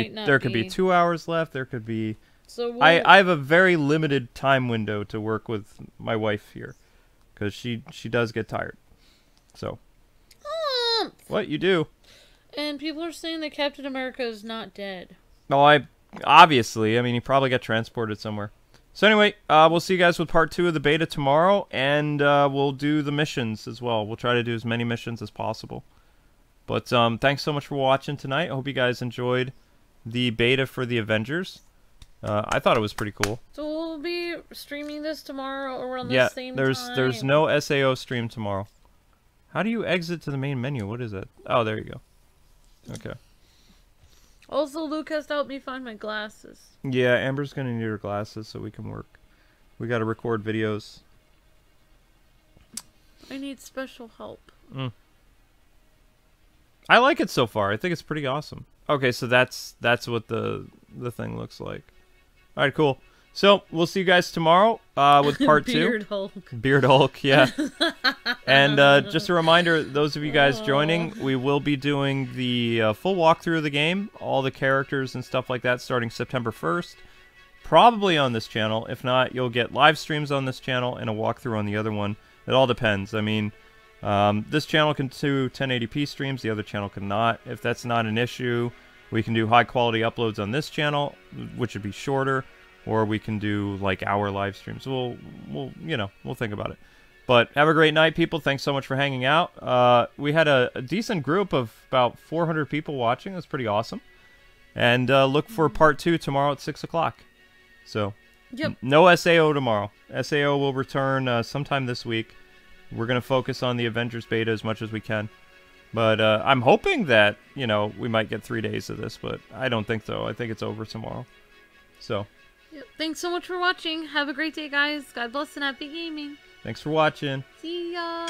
be 2 hours left. There could be. So we'll... I have a very limited time window to work with my wife here, because she does get tired. So. What you do? And people are saying that Captain America is not dead. No, obviously. I mean, he probably got transported somewhere. So anyway, we'll see you guys with part 2 of the beta tomorrow, and we'll do the missions as well. We'll try to do as many missions as possible. But thanks so much for watching tonight. I hope you guys enjoyed the beta for the Avengers. I thought it was pretty cool. So we'll be streaming this tomorrow around the same time. Yeah, there's no SAO stream tomorrow. How do you exit to the main menu? What is it? Oh, there you go. Okay. Also, Luke has to help me find my glasses. Yeah, Amber's going to need her glasses so we can work. We got to record videos. I need special help. I like it so far. I think it's pretty awesome. Okay, so that's what the thing looks like. All right, cool. So we'll see you guys tomorrow with part 2. Beard Hulk. Beard Hulk, yeah. And just a reminder, those of you guys joining, we will be doing the full walkthrough of the game, all the characters and stuff like that, starting September 1st. Probably on this channel. If not, you'll get live streams on this channel and a walkthrough on the other one. It all depends. I mean, this channel can do 1080p streams. The other channel cannot. If that's not an issue, we can do high-quality uploads on this channel, which would be shorter. Or we can do like hour live streams. We'll think about it. But have a great night, people. Thanks so much for hanging out. We had a decent group of about 400 people watching. That's pretty awesome. And look for part 2 tomorrow at 6 o'clock. So yep. No SAO tomorrow. SAO will return sometime this week. We're gonna focus on the Avengers beta as much as we can. But I'm hoping that we might get 3 days of this, but I don't think so. I think it's over tomorrow. So. Yep. Thanks so much for watching. Have a great day, guys. God bless and happy gaming. Thanks for watching. See ya.